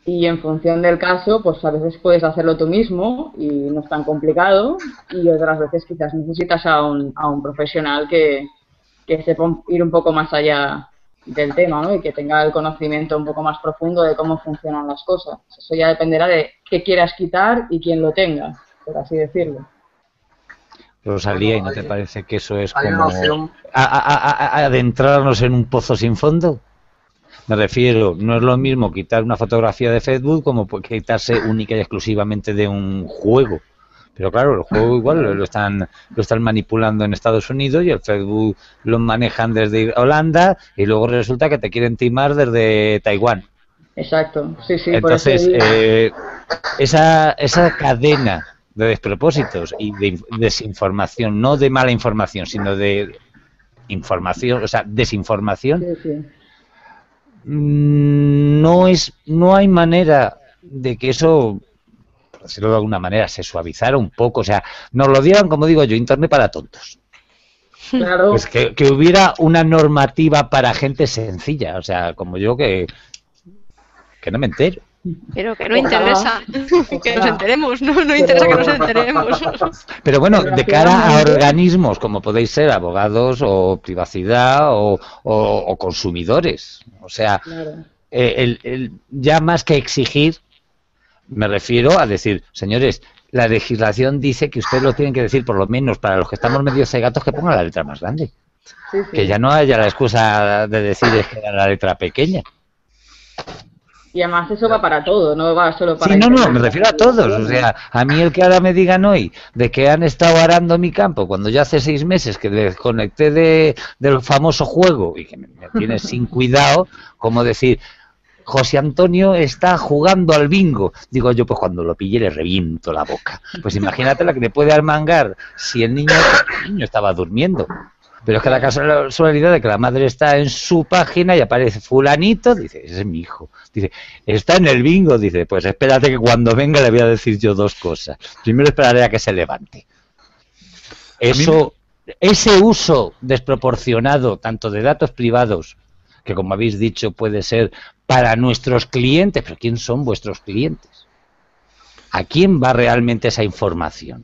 Y en función del caso, pues a veces puedes hacerlo tú mismo y no es tan complicado, y otras veces quizás necesitas a un, a un profesional que, que sepa ir un poco más allá del tema, ¿no?, y que tenga el conocimiento un poco más profundo de cómo funcionan las cosas. Eso ya dependerá de qué quieras quitar y quién lo tenga, por así decirlo. Rosalía, ¿y no te parece que eso es como a, a, a, adentrarnos en un pozo sin fondo? Me refiero, no es lo mismo quitar una fotografía de Facebook como quitarse única y exclusivamente de un juego. Pero claro, el juego igual lo están lo están manipulando en Estados Unidos y el Facebook lo manejan desde Holanda y luego resulta que te quieren timar desde Taiwán. Exacto, sí, sí. Entonces, por eso... eh, esa, esa cadena de despropósitos y de desinformación, no de mala información, sino de información, o sea, desinformación... Sí, sí. No es, no hay manera de que eso, por decirlo de alguna manera, se suavizara un poco. O sea, nos lo dieran, como digo yo, Internet para tontos. Claro. Pues que, que hubiera una normativa para gente sencilla, o sea, como yo que, que no me entero. Pero que no interesa, ojalá, que nos enteremos, no, no interesa que nos enteremos. Pero bueno, de cara a organismos como podéis ser abogados o privacidad o, o, o consumidores, o sea, claro. el, el, ya más que exigir, me refiero a decir, señores, la legislación dice que ustedes lo tienen que decir, por lo menos para los que estamos medio cegatos, que pongan la letra más grande. Sí, sí. Que ya no haya la excusa de decir es que era la letra pequeña. Y además eso va para todo, no va solo para... Sí, no, no, me refiero a todos. O sea, a mí el que ahora me digan hoy de que han estado arando mi campo cuando ya hace seis meses que desconecté de, del famoso juego y que me, me tiene sin cuidado, como decir, José Antonio está jugando al bingo. Digo yo, pues cuando lo pille le reviento la boca. Pues imagínate la que le puede armangar si el niño, el niño estaba durmiendo. Pero es que la casualidad de que la madre está en su página y aparece fulanito, dice, ese es mi hijo. Dice, está en el bingo, dice, pues espérate que cuando venga le voy a decir yo dos cosas. Primero esperaré a que se levante. Eso, ese uso desproporcionado tanto de datos privados, que como habéis dicho puede ser para nuestros clientes, pero ¿quién son vuestros clientes? ¿A quién va realmente esa información?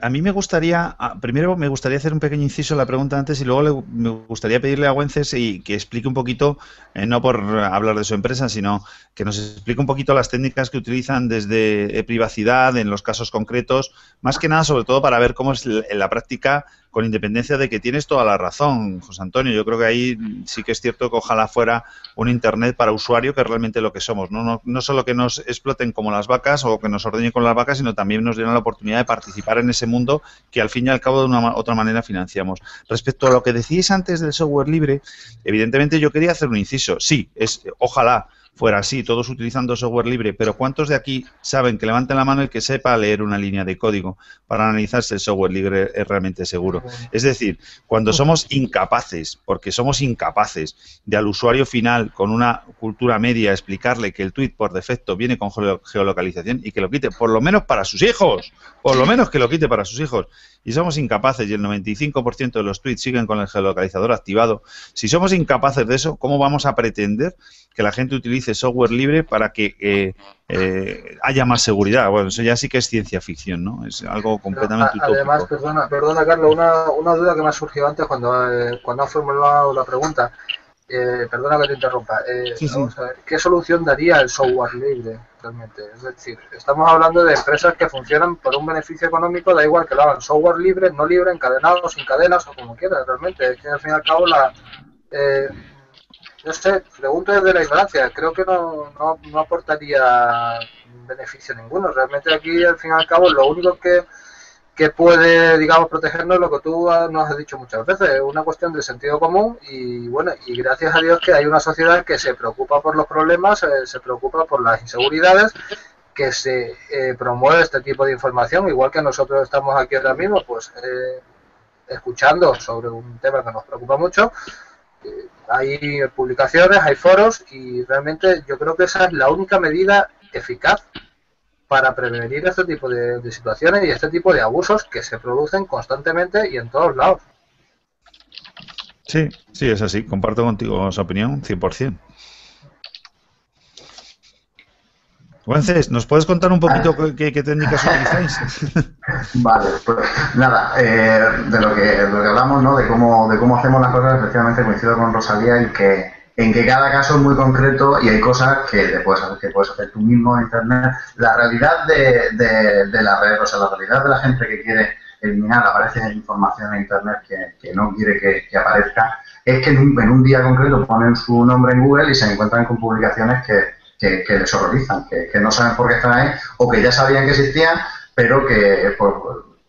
A mí me gustaría, primero me gustaría hacer un pequeño inciso en la pregunta antes y luego le, me gustaría pedirle a Wences y que explique un poquito, eh, no por hablar de su empresa, sino que nos explique un poquito las técnicas que utilizan desde privacidad en los casos concretos, más que nada sobre todo para ver cómo es en la práctica con independencia de que tienes toda la razón, José Antonio. Yo creo que ahí sí que es cierto que ojalá fuera un Internet para usuario, que es realmente lo que somos, ¿no? No, no solo que nos exploten como las vacas o que nos ordeñen con las vacas, sino también nos dieron la oportunidad de participar en ese mundo que al fin y al cabo de una otra manera financiamos. Respecto a lo que decíais antes del software libre, evidentemente yo quería hacer un inciso. Sí, es ojalá fuera así, todos utilizando software libre, pero ¿cuántos de aquí saben que levanten la mano el que sepa leer una línea de código para analizar si el software libre es realmente seguro? Es decir, cuando somos incapaces, porque somos incapaces de al usuario final con una cultura media explicarle que el tweet por defecto viene con geolocalización y que lo quite, por lo menos para sus hijos, por lo menos que lo quite para sus hijos. Y somos incapaces, y el noventa y cinco por ciento de los tweets siguen con el geolocalizador activado. Si somos incapaces de eso, ¿cómo vamos a pretender que la gente utilice software libre para que eh, eh, haya más seguridad? Bueno, eso ya sí que es ciencia ficción, ¿no? Es algo completamente utópico. Además, perdona, perdona Carlos, una, una duda que me ha surgido antes cuando, eh, cuando has formulado la pregunta. Eh, perdona que te interrumpa. Eh, sí, sí. Vamos a ver, ¿qué solución daría el software libre realmente? Es decir, estamos hablando de empresas que funcionan por un beneficio económico, da igual que lo hagan software libre, no libre, encadenado, sin cadenas o como quieras, realmente. Es que al fin y al cabo la... Eh, no sé, pregunto desde la ignorancia, creo que no, no, no aportaría beneficio ninguno. Realmente aquí, al fin y al cabo, lo único que, que puede, digamos, protegernos es lo que tú nos has dicho muchas veces, es una cuestión de sentido común y, bueno, y gracias a Dios que hay una sociedad que se preocupa por los problemas, eh, se preocupa por las inseguridades, que se eh, promueve este tipo de información, igual que nosotros estamos aquí ahora mismo, pues, eh, escuchando sobre un tema que nos preocupa mucho. Hay publicaciones, hay foros y realmente yo creo que esa es la única medida eficaz para prevenir este tipo de, de situaciones y este tipo de abusos que se producen constantemente y en todos lados. Sí, sí, es así. Comparto contigo esa opinión cien por cien. Entonces, ¿nos puedes contar un poquito qué, qué técnicas utilizáis? Vale, pues nada, eh, de, lo que, de lo que hablamos, ¿no? De cómo, de cómo hacemos las cosas, efectivamente coincido con Rosalía en que, en que cada caso es muy concreto y hay cosas que, te puedes, que puedes hacer tú mismo en Internet. La realidad de, de, de la red, o sea, la realidad de la gente que quiere eliminar, aparece información en Internet que, que no quiere que, que aparezca, es que en un, en un día concreto ponen su nombre en Google y se encuentran con publicaciones que... Que, que les horrorizan, que, que no saben por qué están ahí o que ya sabían que existían, pero que pues,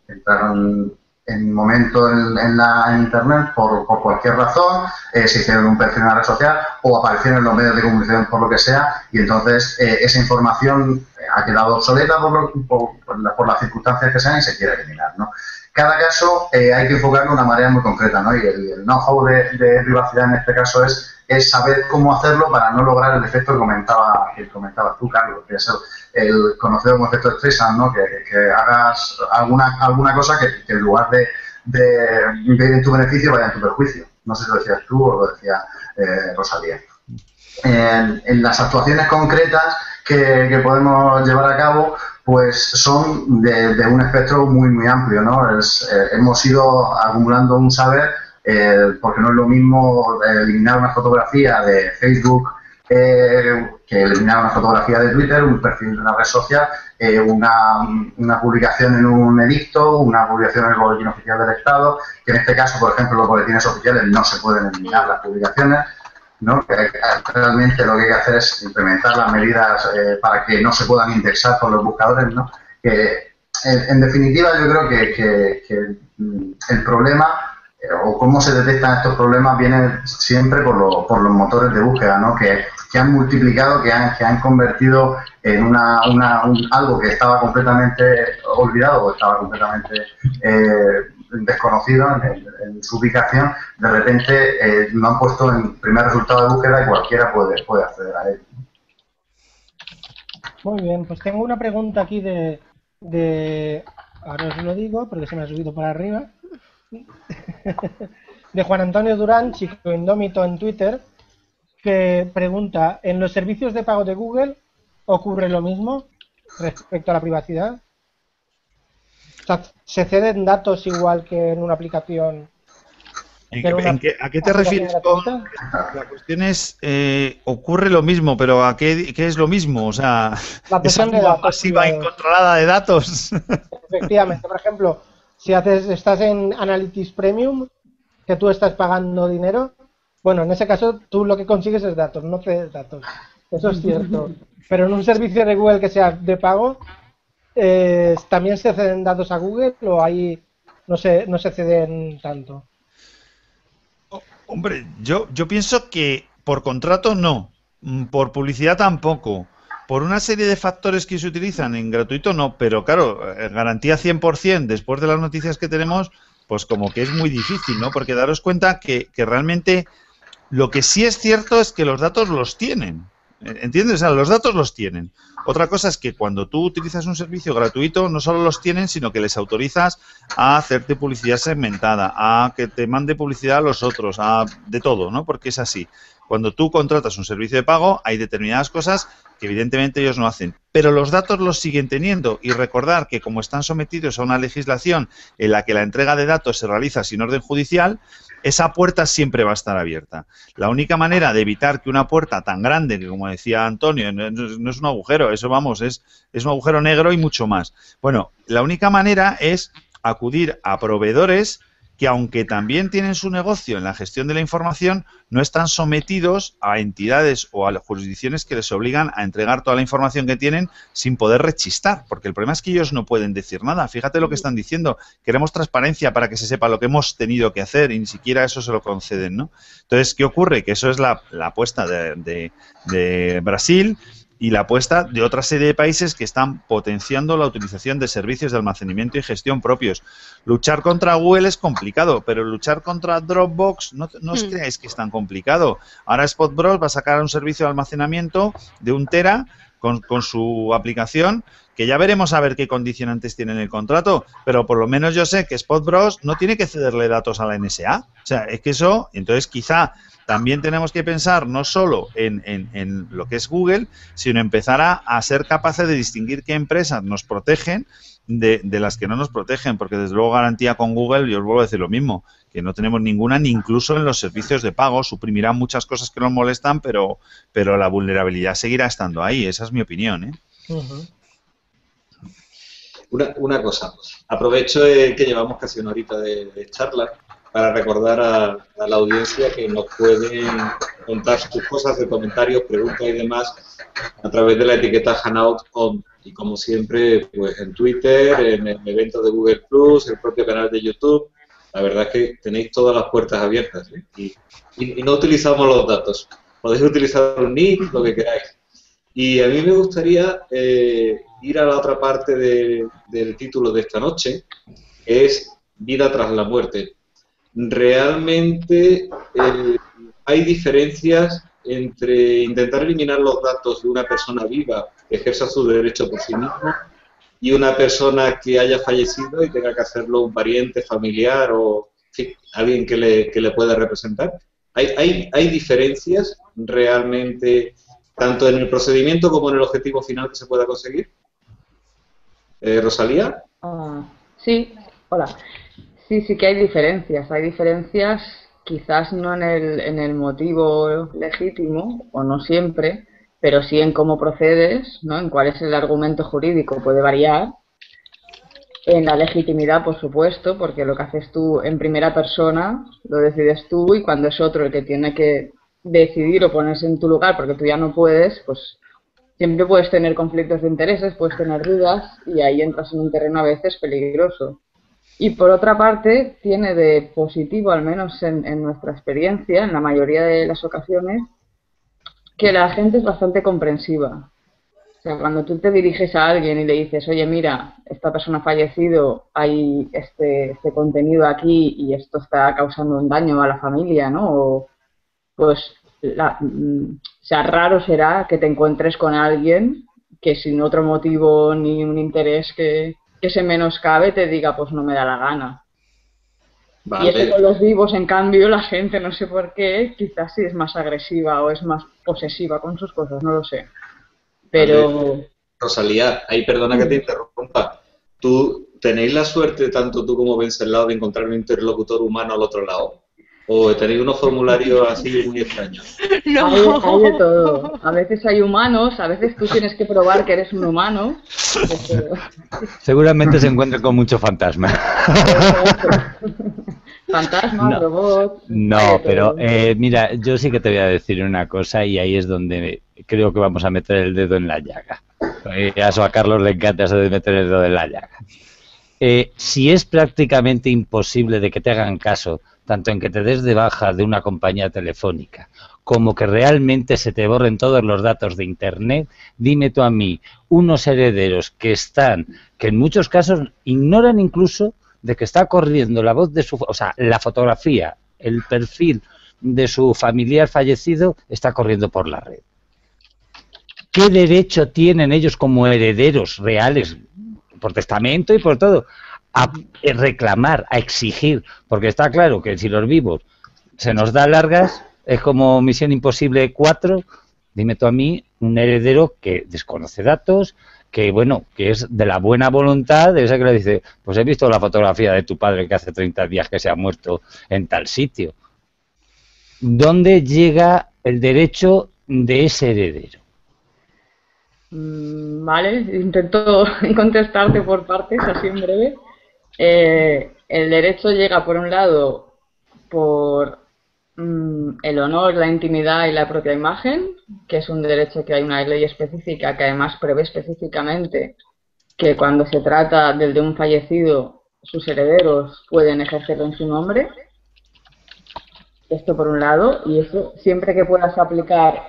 entraron en un momento en, en la en Internet por, por cualquier razón, eh, se hicieron un perfil en la red social o aparecieron en los medios de comunicación por lo que sea y entonces eh, esa información ha quedado obsoleta por, lo, por, por, la, por las circunstancias que sean y se quiere eliminar, ¿no? Cada caso eh, hay que enfocarlo de una manera muy concreta, ¿no? Y el, el know-how de, de privacidad en este caso es es saber cómo hacerlo para no lograr el efecto que comentaba, que comentabas tú, Carlos, que es el, el conocido como efecto Streisand, ¿no? Que, que hagas alguna alguna cosa que, que en lugar de, de ir en tu beneficio vaya en tu perjuicio. No sé si lo decías tú o lo decía eh, Rosalía. En, en las actuaciones concretas que, que podemos llevar a cabo, pues son de, de un espectro muy, muy amplio, ¿no? Es, eh, hemos ido acumulando un saber. Eh, porque no es lo mismo eliminar una fotografía de Facebook eh, que eliminar una fotografía de Twitter, un perfil de una red social, eh, una, una publicación en un edicto, una publicación en el boletín oficial del Estado, que en este caso, por ejemplo, los boletines oficiales no se pueden eliminar las publicaciones, ¿no? Realmente lo que hay que hacer es implementar las medidas eh, para que no se puedan indexar por los buscadores, ¿no? Que, en, en definitiva, yo creo que, que, que el problema... o cómo se detectan estos problemas viene siempre por, lo, por los motores de búsqueda, ¿no? Que, que han multiplicado, que han, que han convertido en una, una, un, algo que estaba completamente olvidado o estaba completamente eh, desconocido en, en su ubicación, de repente eh, lo han puesto en primer resultado de búsqueda y cualquiera puede, puede acceder a él. Muy bien, pues tengo una pregunta aquí de... de ahora os lo digo porque se me ha subido para arriba. De Juan Antonio Durán, chico indómito en Twitter, que pregunta, ¿en los servicios de pago de Google ocurre lo mismo respecto a la privacidad? O sea, ¿se ceden datos igual que en una aplicación? ¿En qué, una, en qué, ¿A qué te refieres con...? La cuestión es, eh, ocurre lo mismo, pero ¿a qué, qué es lo mismo? O sea, la presión pasiva incontrolada de datos. Efectivamente, por ejemplo... si haces, estás en Analytics Premium, que tú estás pagando dinero, bueno, en ese caso tú lo que consigues es datos, no cedes datos, eso es cierto. Pero en un servicio de Google que sea de pago, eh, ¿también se ceden datos a Google o ahí no se, no se ceden tanto? Oh, hombre, yo, yo pienso que por contrato no, por publicidad tampoco. Por una serie de factores que se utilizan en gratuito no, pero claro, garantía cien por cien después de las noticias que tenemos, pues como que es muy difícil, ¿no? Porque daros cuenta que, que realmente lo que sí es cierto es que los datos los tienen, ¿entiendes? O sea, los datos los tienen. Otra cosa es que cuando tú utilizas un servicio gratuito no solo los tienen, sino que les autorizas a hacerte publicidad segmentada, a que te mande publicidad a los otros, a de todo, ¿no? Porque es así. Cuando tú contratas un servicio de pago, hay determinadas cosas que evidentemente ellos no hacen. Pero los datos los siguen teniendo y recordar que como están sometidos a una legislación en la que la entrega de datos se realiza sin orden judicial, esa puerta siempre va a estar abierta. La única manera de evitar que una puerta tan grande, que como decía Antonio, no es un agujero, eso vamos, es, es un agujero negro y mucho más. Bueno, la única manera es acudir a proveedores que aunque también tienen su negocio en la gestión de la información, no están sometidos a entidades o a jurisdicciones que les obligan a entregar toda la información que tienen sin poder rechistar, porque el problema es que ellos no pueden decir nada. Fíjate lo que están diciendo, queremos transparencia para que se sepa lo que hemos tenido que hacer y ni siquiera eso se lo conceden, ¿no? Entonces, ¿qué ocurre? Que eso es la, la apuesta de, de, de Brasil y la apuesta de otra serie de países que están potenciando la utilización de servicios de almacenamiento y gestión propios. Luchar contra Google es complicado, pero luchar contra Dropbox no, no os creáis que es tan complicado. Ahora Spotbros va a sacar un servicio de almacenamiento de un tera con, con su aplicación, que ya veremos a ver qué condicionantes tienen el contrato, pero por lo menos yo sé que Spotbros no tiene que cederle datos a la N S A. O sea, es que eso, entonces quizá también tenemos que pensar no solo en, en, en lo que es Google, sino empezar a, a ser capaces de distinguir qué empresas nos protegen de, de las que no nos protegen, porque desde luego garantía con Google, yo os vuelvo a decir lo mismo, que no tenemos ninguna, ni incluso en los servicios de pago, suprimirán muchas cosas que nos molestan, pero, pero la vulnerabilidad seguirá estando ahí, esa es mi opinión, ¿eh? Uh-huh. Una, una cosa, aprovecho eh, que llevamos casi una horita de, de charla para recordar a, a la audiencia que nos pueden contar sus cosas de comentarios, preguntas y demás a través de la etiqueta HangOutOn y como siempre pues en Twitter, en el evento de Google Plus, el propio canal de YouTube, la verdad es que tenéis todas las puertas abiertas, ¿eh? y, y, y no utilizamos los datos, podéis utilizar un nick, lo que queráis. Y a mí me gustaría eh, ir a la otra parte de, del título de esta noche, que es Vida tras la muerte. Realmente eh, hay diferencias entre intentar eliminar los datos de una persona viva que ejerza su derecho por sí misma y una persona que haya fallecido y tenga que hacerlo un pariente, familiar o en fin, alguien que le, que le pueda representar. Hay, hay, hay diferencias realmente, tanto en el procedimiento como en el objetivo final que se pueda conseguir. Eh, ¿Rosalía? Uh, sí, hola. Sí, sí que hay diferencias. Hay diferencias quizás no en el, en el motivo legítimo, o no siempre, pero sí en cómo procedes, ¿no? En cuál es el argumento jurídico, puede variar. En la legitimidad, por supuesto, porque lo que haces tú en primera persona lo decides tú y cuando es otro el que tiene que decidir o ponerse en tu lugar porque tú ya no puedes, pues siempre puedes tener conflictos de intereses, puedes tener dudas y ahí entras en un terreno a veces peligroso. Y por otra parte, tiene de positivo, al menos en, en nuestra experiencia, en la mayoría de las ocasiones, que la gente es bastante comprensiva. O sea, cuando tú te diriges a alguien y le dices, oye, mira, esta persona ha fallecido, hay este, este contenido aquí y esto está causando un daño a la familia, ¿no? O, pues la, o sea, raro será que te encuentres con alguien que sin otro motivo ni un interés que, que se menoscabe te diga pues no me da la gana. Vale. Y eso con los vivos, en cambio, la gente no sé por qué, quizás sí es más agresiva o es más posesiva con sus cosas, no lo sé. Pero vale. Rosalía, ahí perdona que te interrumpa. Tú tenéis la suerte, tanto tú como Venceslao, de encontrar un interlocutor humano al otro lado. ¿O tenéis unos formularios así muy extraños? No. Hay, hay de todo. A veces hay humanos, a veces tú tienes que probar que eres un humano. Pero... seguramente se encuentran con mucho fantasma. Fantasma, no, robot... No, pero eh, mira, yo sí que te voy a decir una cosa y ahí es donde creo que vamos a meter el dedo en la llaga. Eso a Carlos le encanta eso de meter el dedo en la llaga. Eh, si es prácticamente imposible de que te hagan caso, tanto en que te des de baja de una compañía telefónica, como que realmente se te borren todos los datos de Internet, dime tú a mí, unos herederos que están, que en muchos casos ignoran incluso de que está corriendo la voz de su, o sea, la fotografía, el perfil de su familiar fallecido está corriendo por la red. ¿Qué derecho tienen ellos como herederos reales, por testamento y por todo, a reclamar, a exigir? Porque está claro que si los vivos se nos da largas, es como Misión Imposible cuatro, dime tú a mí, un heredero que desconoce datos, que bueno, que es de la buena voluntad, de esa que le dice, pues he visto la fotografía de tu padre que hace treinta días que se ha muerto en tal sitio. ¿Dónde llega el derecho de ese heredero? Vale, intento contestarte por partes, así en breve. Eh, el derecho llega por un lado por mm, el honor, la intimidad y la propia imagen, que es un derecho que hay una ley específica que además prevé específicamente que cuando se trata del de un fallecido sus herederos pueden ejercerlo en su nombre. Esto por un lado, y eso siempre que puedas aplicar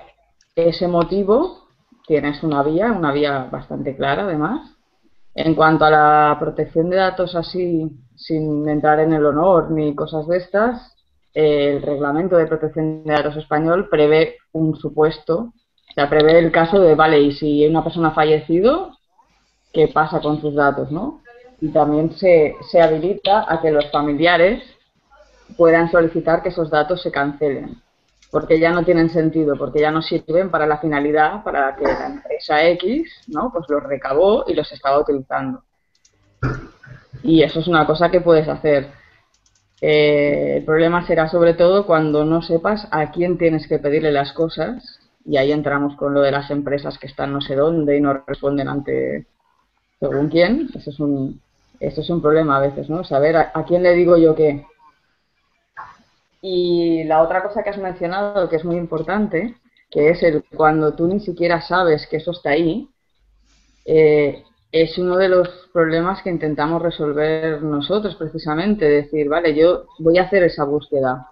ese motivo tienes una vía, una vía bastante clara además. En cuanto a la protección de datos así, sin entrar en el honor ni cosas de estas, el Reglamento de Protección de Datos Español prevé un supuesto, o sea, prevé el caso de, vale, y si una persona ha fallecido, ¿qué pasa con sus datos, no? Y también se, se habilita a que los familiares puedan solicitar que esos datos se cancelen, porque ya no tienen sentido, porque ya no sirven para la finalidad, para que la empresa X, ¿no?, pues los recabó y los estaba utilizando. Y eso es una cosa que puedes hacer. Eh, el problema será sobre todo cuando no sepas a quién tienes que pedirle las cosas, y ahí entramos con lo de las empresas que están no sé dónde y no responden ante según quién. Eso es un, eso es un problema a veces, ¿no? Saber a, a quién le digo yo qué. Y la otra cosa que has mencionado, que es muy importante, que es el cuando tú ni siquiera sabes que eso está ahí, eh, es uno de los problemas que intentamos resolver nosotros precisamente, decir, vale, yo voy a hacer esa búsqueda,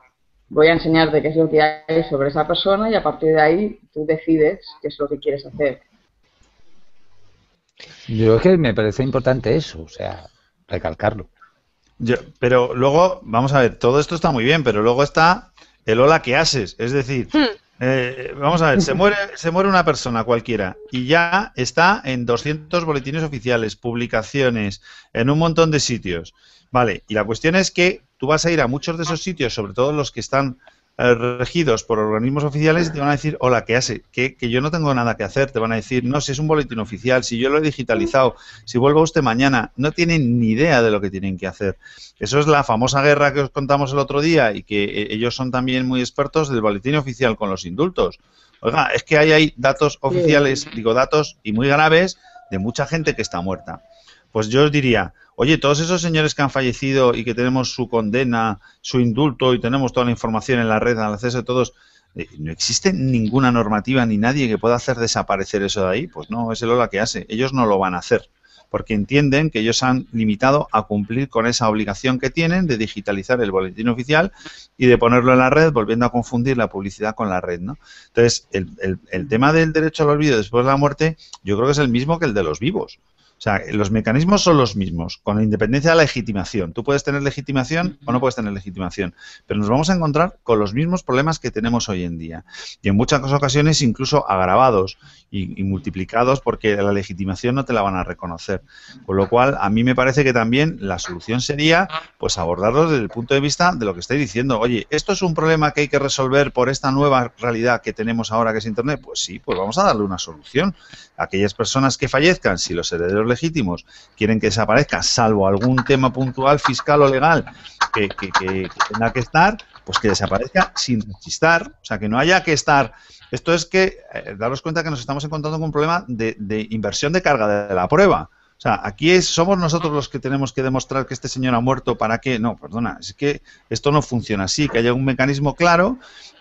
voy a enseñarte qué es lo que hay sobre esa persona y a partir de ahí tú decides qué es lo que quieres hacer. Yo es que me parece importante eso, o sea, recalcarlo. Yo, pero luego, vamos a ver, todo esto está muy bien, pero luego está el hola que haces, es decir, eh, vamos a ver, se muere, se muere una persona cualquiera y ya está en doscientos boletines oficiales, publicaciones, en un montón de sitios, vale, y la cuestión es que tú vas a ir a muchos de esos sitios, sobre todo los que están eh, regidos por organismos oficiales, y te van a decir, hola, ¿qué haces? Que, que yo no tengo nada que hacer, te van a decir, no, si es un boletín oficial, si yo lo he digitalizado, si vuelvo usted mañana, no tienen ni idea de lo que tienen que hacer. Eso es la famosa guerra que os contamos el otro día y que ellos son también muy expertos del boletín oficial con los indultos. Oiga, es que hay, hay datos oficiales, digo datos y muy graves, de mucha gente que está muerta. Pues yo os diría, oye, todos esos señores que han fallecido y que tenemos su condena, su indulto y tenemos toda la información en la red, al acceso de todos, no existe ninguna normativa ni nadie que pueda hacer desaparecer eso de ahí. Pues no, es el hola que hace, ellos no lo van a hacer, porque entienden que ellos han limitado a cumplir con esa obligación que tienen de digitalizar el boletín oficial y de ponerlo en la red, volviendo a confundir la publicidad con la red, ¿no? Entonces, el, el, el tema del derecho al olvido después de la muerte, yo creo que es el mismo que el de los vivos. O sea, los mecanismos son los mismos, con la independencia de la legitimación. Tú puedes tener legitimación o no puedes tener legitimación, pero nos vamos a encontrar con los mismos problemas que tenemos hoy en día. Y en muchas ocasiones incluso agravados y, y multiplicados porque la legitimación no te la van a reconocer. Con lo cual, a mí me parece que también la solución sería pues abordarlo desde el punto de vista de lo que estoy diciendo. Oye, ¿esto es un problema que hay que resolver por esta nueva realidad que tenemos ahora que es Internet? Pues sí, pues vamos a darle una solución. Aquellas personas que fallezcan, si los herederos legítimos quieren que desaparezca, salvo algún tema puntual, fiscal o legal, que, que, que tenga que estar, pues que desaparezca sin rechistar, o sea, que no haya que estar... Esto es que, eh, daros cuenta que nos estamos encontrando con un problema de, de inversión de carga de la prueba. O sea, aquí es, somos nosotros los que tenemos que demostrar que este señor ha muerto, ¿para qué? No, perdona, es que esto no funciona así, que haya un mecanismo claro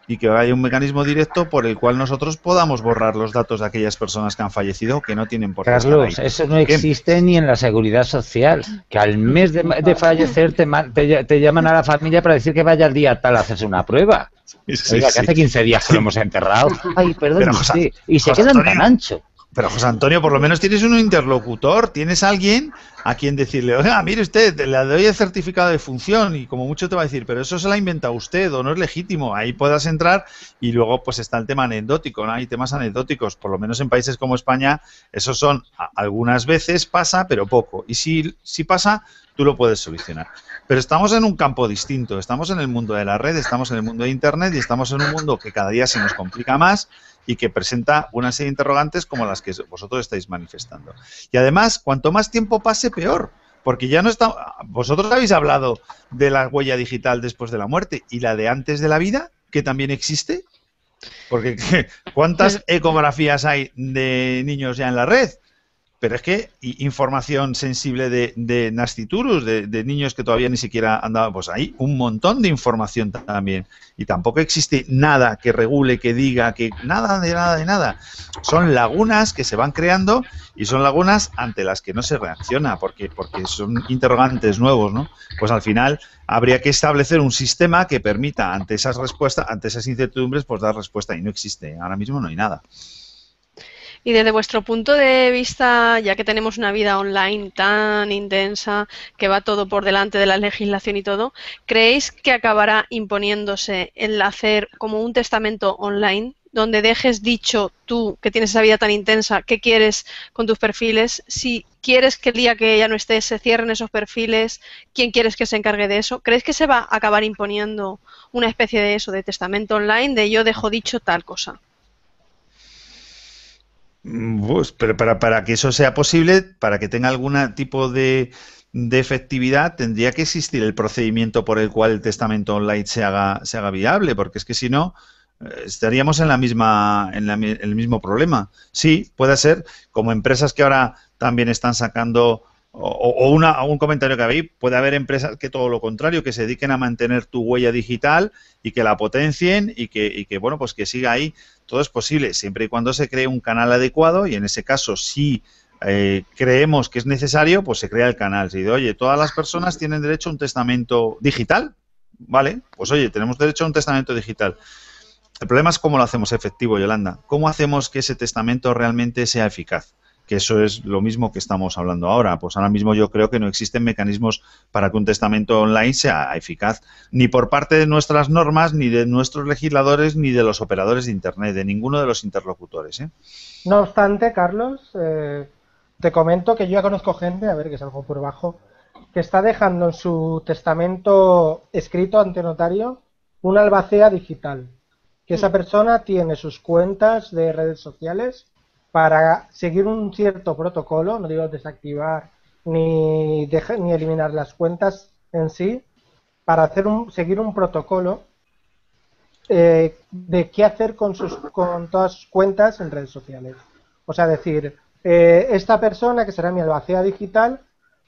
y que haya un mecanismo directo por el cual nosotros podamos borrar los datos de aquellas personas que han fallecido o que no tienen por qué estar ahí. Carlos, eso no existe ni en la seguridad social, que al mes de, de fallecer te, te, te llaman a la familia para decir que vaya al día tal, haces una prueba. Sí, Oiga, sí, que hace quince días que lo hemos enterrado. Ay, perdón, Pero, José, sí. y José se quedan Antonio. tan ancho. Pero José Antonio, por lo menos tienes un interlocutor, tienes alguien a quien decirle, oiga, mire usted, le doy el certificado de función y como mucho te va a decir, pero eso se lo ha inventado usted o no es legítimo, ahí puedas entrar y luego pues está el tema anecdótico, ¿no? Hay temas anecdóticos, por lo menos en países como España, eso son, algunas veces pasa, pero poco, y si, si pasa, tú lo puedes solucionar. Pero estamos en un campo distinto, estamos en el mundo de la red, estamos en el mundo de Internet y estamos en un mundo que cada día se nos complica más y que presenta una serie de interrogantes como las que vosotros estáis manifestando. Y además, cuanto más tiempo pase, peor, porque ya no está... Vosotros habéis hablado de la huella digital después de la muerte y la de antes de la vida, que también existe, porque ¿cuántas ecografías hay de niños ya en la red? Pero es que información sensible de, de nasciturus, de, de niños que todavía ni siquiera han dado, pues hay un montón de información también. Y tampoco existe nada que regule, que diga, que nada de nada de nada. Son lagunas que se van creando y son lagunas ante las que no se reacciona, porque, porque son interrogantes nuevos, ¿no? Pues al final habría que establecer un sistema que permita ante esas respuestas, ante esas incertidumbres, pues dar respuesta y no existe. Ahora mismo no hay nada. Y desde vuestro punto de vista, ya que tenemos una vida online tan intensa, que va todo por delante de la legislación y todo, ¿creéis que acabará imponiéndose el hacer como un testamento online, donde dejes dicho tú, que tienes esa vida tan intensa, qué quieres con tus perfiles? Si quieres que el día que ya no estés se cierren esos perfiles, ¿quién quieres que se encargue de eso? ¿Creéis que se va a acabar imponiendo una especie de eso, de testamento online, de yo dejo dicho tal cosa? Pues, pero para, para que eso sea posible, para que tenga algún tipo de, de efectividad, tendría que existir el procedimiento por el cual el testamento online se haga, se haga viable, porque es que si no, eh, estaríamos en la misma, en la, el mismo problema. Sí, puede ser, como empresas que ahora también están sacando... O una, un comentario que habéis, puede haber empresas que todo lo contrario, que se dediquen a mantener tu huella digital y que la potencien y que, y que bueno, pues que siga ahí. Todo es posible, siempre y cuando se cree un canal adecuado y en ese caso sí. Eh, creemos que es necesario, pues se crea el canal. Se dice, oye, todas las personas tienen derecho a un testamento digital, ¿vale? Pues oye, tenemos derecho a un testamento digital. El problema es cómo lo hacemos efectivo, Yolanda. ¿Cómo hacemos que ese testamento realmente sea eficaz? Que eso es lo mismo que estamos hablando ahora. Pues ahora mismo yo creo que no existen mecanismos para que un testamento online sea eficaz, ni por parte de nuestras normas, ni de nuestros legisladores, ni de los operadores de Internet, de ninguno de los interlocutores, ¿eh? No obstante, Carlos, eh, te comento que yo ya conozco gente, a ver que salgo por abajo, que está dejando en su testamento escrito ante notario una albacea digital, que esa persona tiene sus cuentas de redes sociales para seguir un cierto protocolo, no digo desactivar ni, dejar, ni eliminar las cuentas en sí, para hacer un, seguir un protocolo eh, de qué hacer con, sus, con todas sus cuentas en redes sociales. O sea, decir, eh, esta persona que será mi albacea digital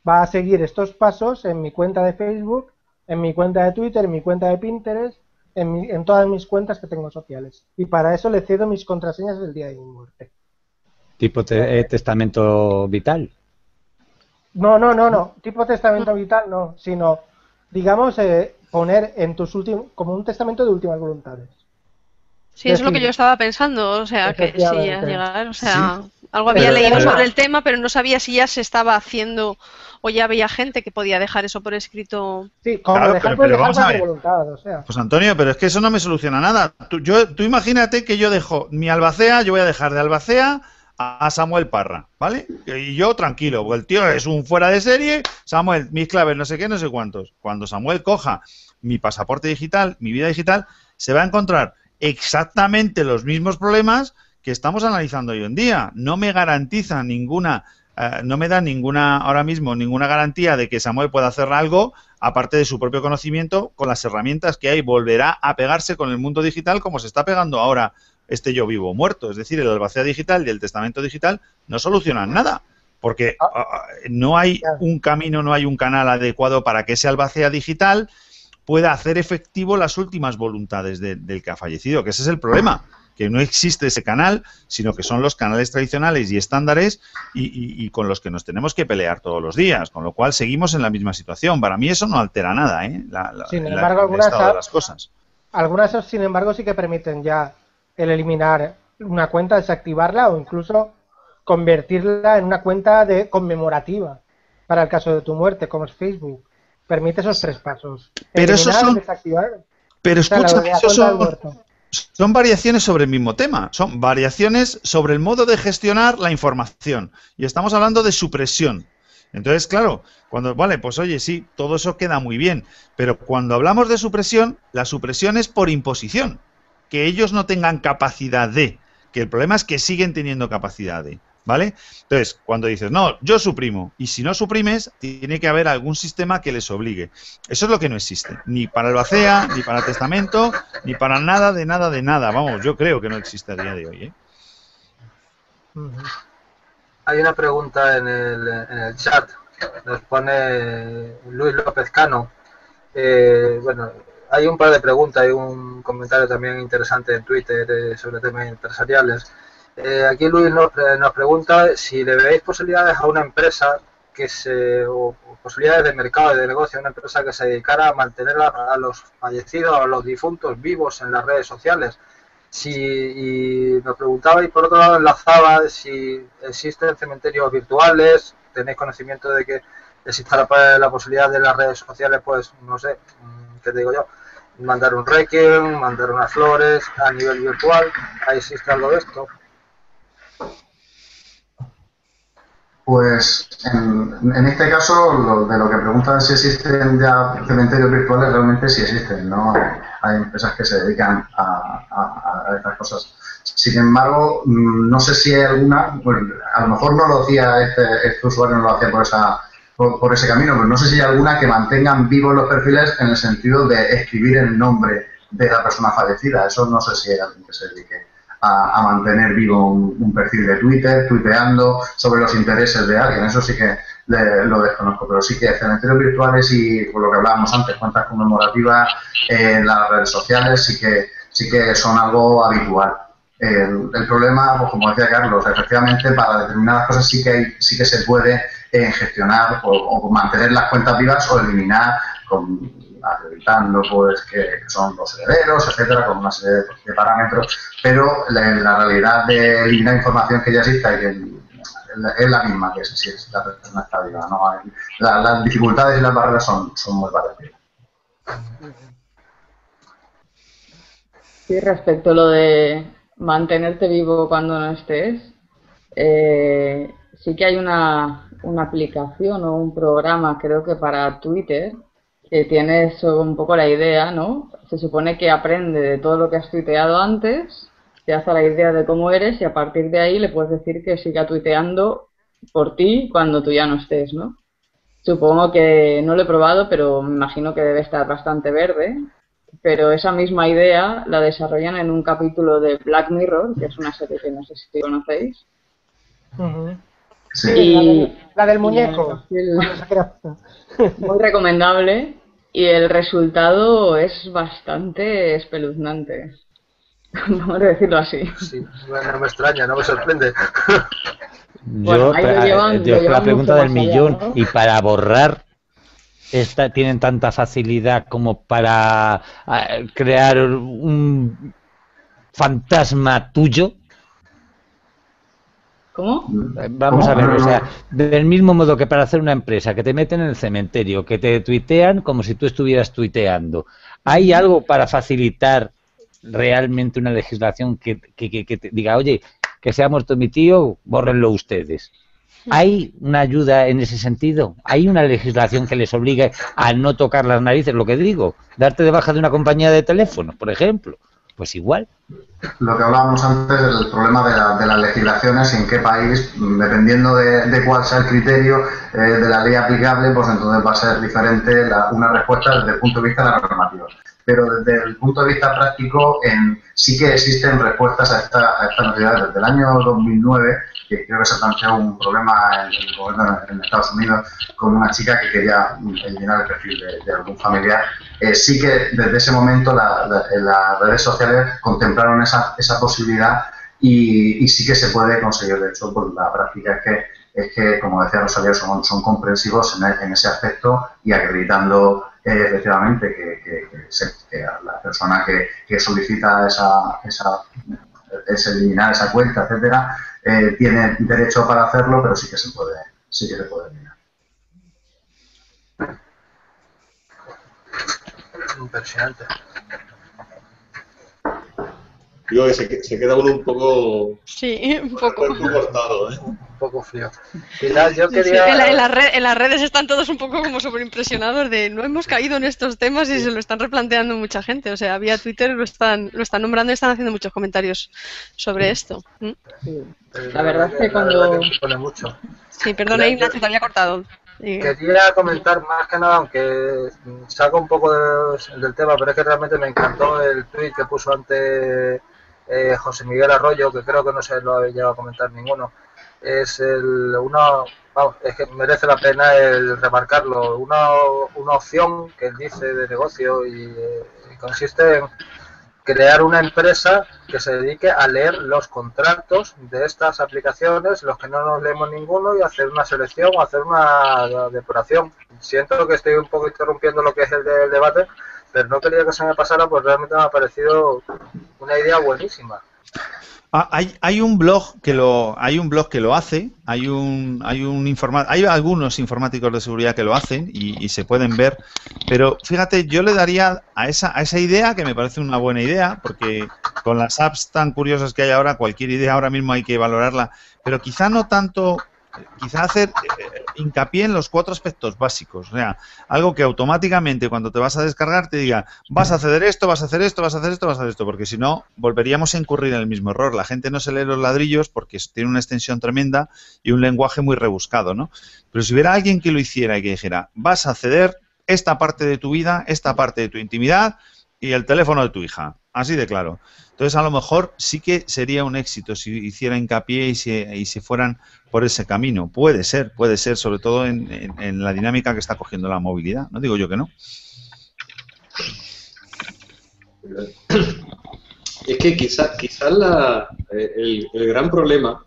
va a seguir estos pasos en mi cuenta de Facebook, en mi cuenta de Twitter, en mi cuenta de Pinterest, en, mi, en todas mis cuentas que tengo sociales. Y para eso le cedo mis contraseñas del día de mi muerte. ¿Tipo te, eh, testamento vital? No, no, no, no. Tipo testamento vital no, sino, digamos, eh, poner en tus últimos, como un testamento de últimas voluntades. Sí, eso es lo que yo estaba pensando, o sea, que sí, a llegar, o sea, sí. algo había pero, leído pero, sobre el tema, pero no sabía si ya se estaba haciendo o ya había gente que podía dejar eso por escrito. Sí, como claro, dejar, pero, pero dejar vamos a ver. Voluntad, o sea. Pues Antonio, pero es que eso no me soluciona nada. Tú, yo, tú imagínate que yo dejo mi albacea, yo voy a dejar de albacea a Samuel Parra, ¿vale? Y yo tranquilo, porque el tío es un fuera de serie, Samuel, mis claves, no sé qué, no sé cuántos. Cuando Samuel coja mi pasaporte digital, mi vida digital, se va a encontrar exactamente los mismos problemas que estamos analizando hoy en día. No me garantiza ninguna eh, no me da ninguna, ahora mismo, ninguna garantía de que Samuel pueda hacer algo, aparte de su propio conocimiento, con las herramientas que hay. Volverá a pegarse con el mundo digital como se está pegando ahora este yo vivo o muerto. Es decir, el albacea digital y el testamento digital no solucionan nada, porque uh, no hay un camino, no hay un canal adecuado para que ese albacea digital pueda hacer efectivo las últimas voluntades de, del que ha fallecido, que ese es el problema, que no existe ese canal, sino que son los canales tradicionales y estándares y, y, y con los que nos tenemos que pelear todos los días, con lo cual seguimos en la misma situación. Para mí eso no altera nada, ¿eh? La, la, sin embargo, la, el algunas estado de las cosas. Algunas, sin embargo, sí que permiten ya el eliminar una cuenta, desactivarla o incluso convertirla en una cuenta de conmemorativa para el caso de tu muerte, como es Facebook. Permite esos tres pasos. Pero eliminar, esos son... desactivar. Pero escúchame, esos son... son variaciones sobre el mismo tema, son variaciones sobre el modo de gestionar la información. Y estamos hablando de supresión. Entonces, claro, cuando, vale, pues oye, sí, todo eso queda muy bien, pero cuando hablamos de supresión, la supresión es por imposición, que ellos no tengan capacidad de, que el problema es que siguen teniendo capacidad de, ¿vale? Entonces, cuando dices, no, yo suprimo, y si no suprimes, tiene que haber algún sistema que les obligue. Eso es lo que no existe, ni para el albacea, ni para el testamento, ni para nada de nada de nada. Vamos, yo creo que no existe a día de hoy, ¿eh? Hay una pregunta en el, en el chat, nos pone Luis López Cano. Eh, bueno, hay un par de preguntas, hay un comentario también interesante en Twitter eh, sobre temas empresariales. Eh, aquí Luis nos, eh, nos pregunta si le veis posibilidades a una empresa que se, o, o posibilidades de mercado y de negocio, una empresa que se dedicara a mantener a, a los fallecidos, a los difuntos vivos en las redes sociales. Si, y nos preguntaba, y por otro lado enlazaba, si existen cementerios virtuales, tenéis conocimiento de que exista la, la posibilidad de las redes sociales, pues no sé, ¿qué te digo yo? Mandar un requiem, mandar unas flores a nivel virtual, ahí existe algo de esto. Pues en, en este caso, lo, de lo que preguntan si existen ya cementerios virtuales, realmente sí existen, ¿no? Hay empresas que se dedican a, a, a estas cosas. Sin embargo, no sé si hay alguna, pues, a lo mejor no lo hacía este, este usuario, no lo hacía por, esa, por, por ese camino, pero no sé si hay alguna que mantengan vivos los perfiles en el sentido de escribir el nombre de la persona fallecida. Eso no sé si hay alguien que se dedique a mantener vivo un, un perfil de Twitter, tuiteando sobre los intereses de alguien. Eso sí que le, lo desconozco, pero sí que cementerios virtuales y, por lo que hablábamos antes, cuentas conmemorativas en eh, las redes sociales sí que sí que son algo habitual. El, el problema, pues como decía Carlos, efectivamente para determinadas cosas sí que hay, sí que se puede eh, gestionar o, o mantener las cuentas vivas o eliminar, con, acreditando pues que son los herederos, etcétera, con una serie de parámetros, pero la, la realidad de eliminar información que ya exista y que es la misma que si es la persona está viva, ¿no? La, las dificultades y las barreras son, son muy parecidas. Sí, respecto a lo de mantenerte vivo cuando no estés, eh, sí que hay una, una aplicación o un programa, creo que para Twitter, que tiene eso un poco la idea, ¿no? Se supone que aprende de todo lo que has tuiteado antes, te hace la idea de cómo eres y a partir de ahí le puedes decir que siga tuiteando por ti cuando tú ya no estés, ¿no? Supongo que no lo he probado, pero me imagino que debe estar bastante verde, pero esa misma idea la desarrollan en un capítulo de Black Mirror, que es una serie que no sé si conocéis. Uh-huh. Sí, y la, del, la del muñeco. El, muy recomendable y el resultado es bastante espeluznante. Vamos a decirlo así. Sí, no me extraña, no me sorprende. Bueno, yo, lo llevan, yo lo la pregunta del millón, allá, ¿no? Y para borrar, esta, ¿tienen tanta facilidad como para crear un fantasma tuyo? ¿Cómo? Vamos a ver, o sea, del mismo modo que para hacer una empresa, que te meten en el cementerio, que te tuitean como si tú estuvieras tuiteando, ¿hay algo para facilitar realmente una legislación que, que, que, que te diga, oye, que se ha muerto mi tío, bórrenlo ustedes? ¿Hay una ayuda en ese sentido? ¿Hay una legislación que les obligue a no tocar las narices, lo que digo, darte de baja de una compañía de teléfonos, por ejemplo? Pues igual. Lo que hablábamos antes del problema de, la, de las legislaciones, en qué país, dependiendo de, de cuál sea el criterio eh, de la ley aplicable, pues entonces va a ser diferente la, una respuesta desde el punto de vista de las normativas. Pero desde el punto de vista práctico en, sí que existen respuestas a esta, a esta necesidad. Desde el año dos mil nueve, que creo que se ha planteado un problema en el gobierno en Estados Unidos con una chica que quería eliminar el perfil de, de algún familiar, eh, sí que desde ese momento la, la, las redes sociales contemplaron esa, esa posibilidad y, y sí que se puede conseguir. De hecho, pues la práctica es que, es que como decía Rosalía, son, son comprensivos en, el, en ese aspecto y acreditando eh, efectivamente que, que, que, se, que la persona que, que solicita esa, esa, ese eliminar esa cuenta, etcétera, Eh, tiene derecho para hacerlo, pero sí que se puede, sí que se puede eliminar. Impresionante. Digo que se, se queda uno un poco... Sí, un poco. Un poco cortado, ¿eh? Un poco frío. Quizás yo quería... Sí, en, la, en, la red, en las redes están todos un poco como sobreimpresionados de no hemos caído en estos temas y se lo están replanteando mucha gente. O sea, vía Twitter lo están, lo están nombrando y están haciendo muchos comentarios sobre esto. ¿Mm? Sí. La verdad es que cuando... Pone mucho. Sí, perdona, Ignacio, te había cortado. Sí. Quería comentar más que nada, aunque salgo un poco de, del tema, pero es que realmente me encantó el tweet que puso antes eh, José Miguel Arroyo, que creo que no se lo había llegado a comentar ninguno. Es el uno, vamos, es que merece la pena el remarcarlo, una, una opción que él dice de negocio y, eh, y consiste en crear una empresa que se dedique a leer los contratos de estas aplicaciones, los que no nos leemos ninguno, y hacer una selección o hacer una depuración. Siento que estoy un poco interrumpiendo lo que es el, de, el debate, pero no quería que se me pasara, pues realmente me ha parecido una idea buenísima. Ah, hay, hay un blog que lo hay un blog que lo hace, hay un hay un informa, hay algunos informáticos de seguridad que lo hacen y, y se pueden ver, pero fíjate, yo le daría a esa a esa idea, que me parece una buena idea, porque con las apps tan curiosas que hay ahora, cualquier idea ahora mismo hay que valorarla, pero quizá no tanto, quizá hacer hincapié en los cuatro aspectos básicos, o sea, algo que automáticamente cuando te vas a descargar te diga, vas a hacer esto, vas a hacer esto, vas a hacer esto, vas a hacer esto, porque si no volveríamos a incurrir en el mismo error. La gente no se lee los ladrillos porque tiene una extensión tremenda y un lenguaje muy rebuscado, ¿no? Pero si hubiera alguien que lo hiciera y que dijera, vas a ceder esta parte de tu vida, esta parte de tu intimidad y el teléfono de tu hija, así de claro. Entonces, a lo mejor sí que sería un éxito si hiciera hincapié y se, y se fueran por ese camino. Puede ser, puede ser, sobre todo en, en, en la dinámica que está cogiendo la movilidad. No digo yo que no. Es que quizás quizá el, el gran problema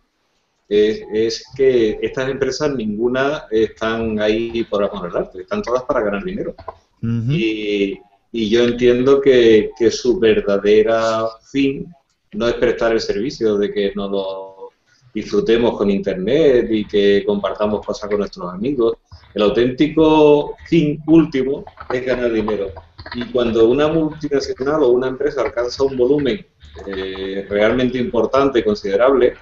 es, es que estas empresas ninguna están ahí por amor al arte, están todas para ganar dinero. Uh-huh. Y... Y yo entiendo que, que su verdadera fin no es prestar el servicio de que nos lo disfrutemos con Internet y que compartamos cosas con nuestros amigos. El auténtico fin último es ganar dinero. Y cuando una multinacional o una empresa alcanza un volumen eh, realmente importante, considerable,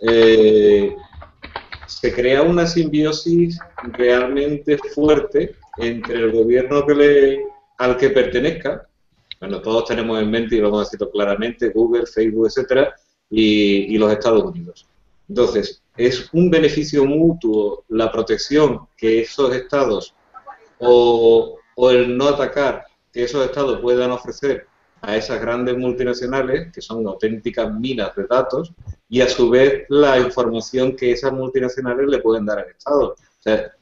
eh, se crea una simbiosis realmente fuerte entre el gobierno que le... al que pertenezca. Bueno, todos tenemos en mente, y vamos a decirlo claramente, Google, Facebook, etcétera, y, y los Estados Unidos. Entonces, es un beneficio mutuo la protección que esos estados, o, o el no atacar que esos estados puedan ofrecer a esas grandes multinacionales, que son auténticas minas de datos, y a su vez la información que esas multinacionales le pueden dar al estado. O sea,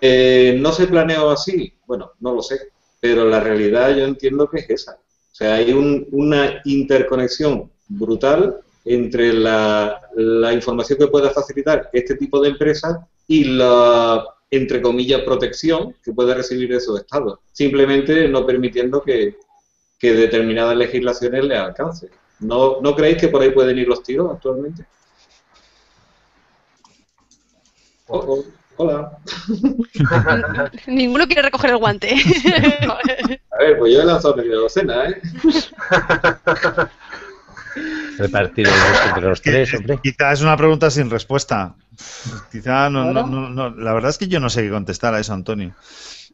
eh, ¿no se planeó así? Bueno, no lo sé. Pero la realidad yo entiendo que es esa. O sea, hay un, una interconexión brutal entre la, la información que pueda facilitar este tipo de empresas y la, entre comillas, protección que pueda recibir esos estados, simplemente no permitiendo que, que determinadas legislaciones les alcancen. ¿No, ¿No creéis que por ahí pueden ir los tiros actualmente? Oh, oh. Hola. Ninguno quiere recoger el guante. A ver, pues yo he lanzado media docena, ¿eh? Repartir entre los tres, hombre. Quizá es una pregunta sin respuesta. Quizá no, no, no, no. La verdad es que yo no sé qué contestar a eso, Antonio.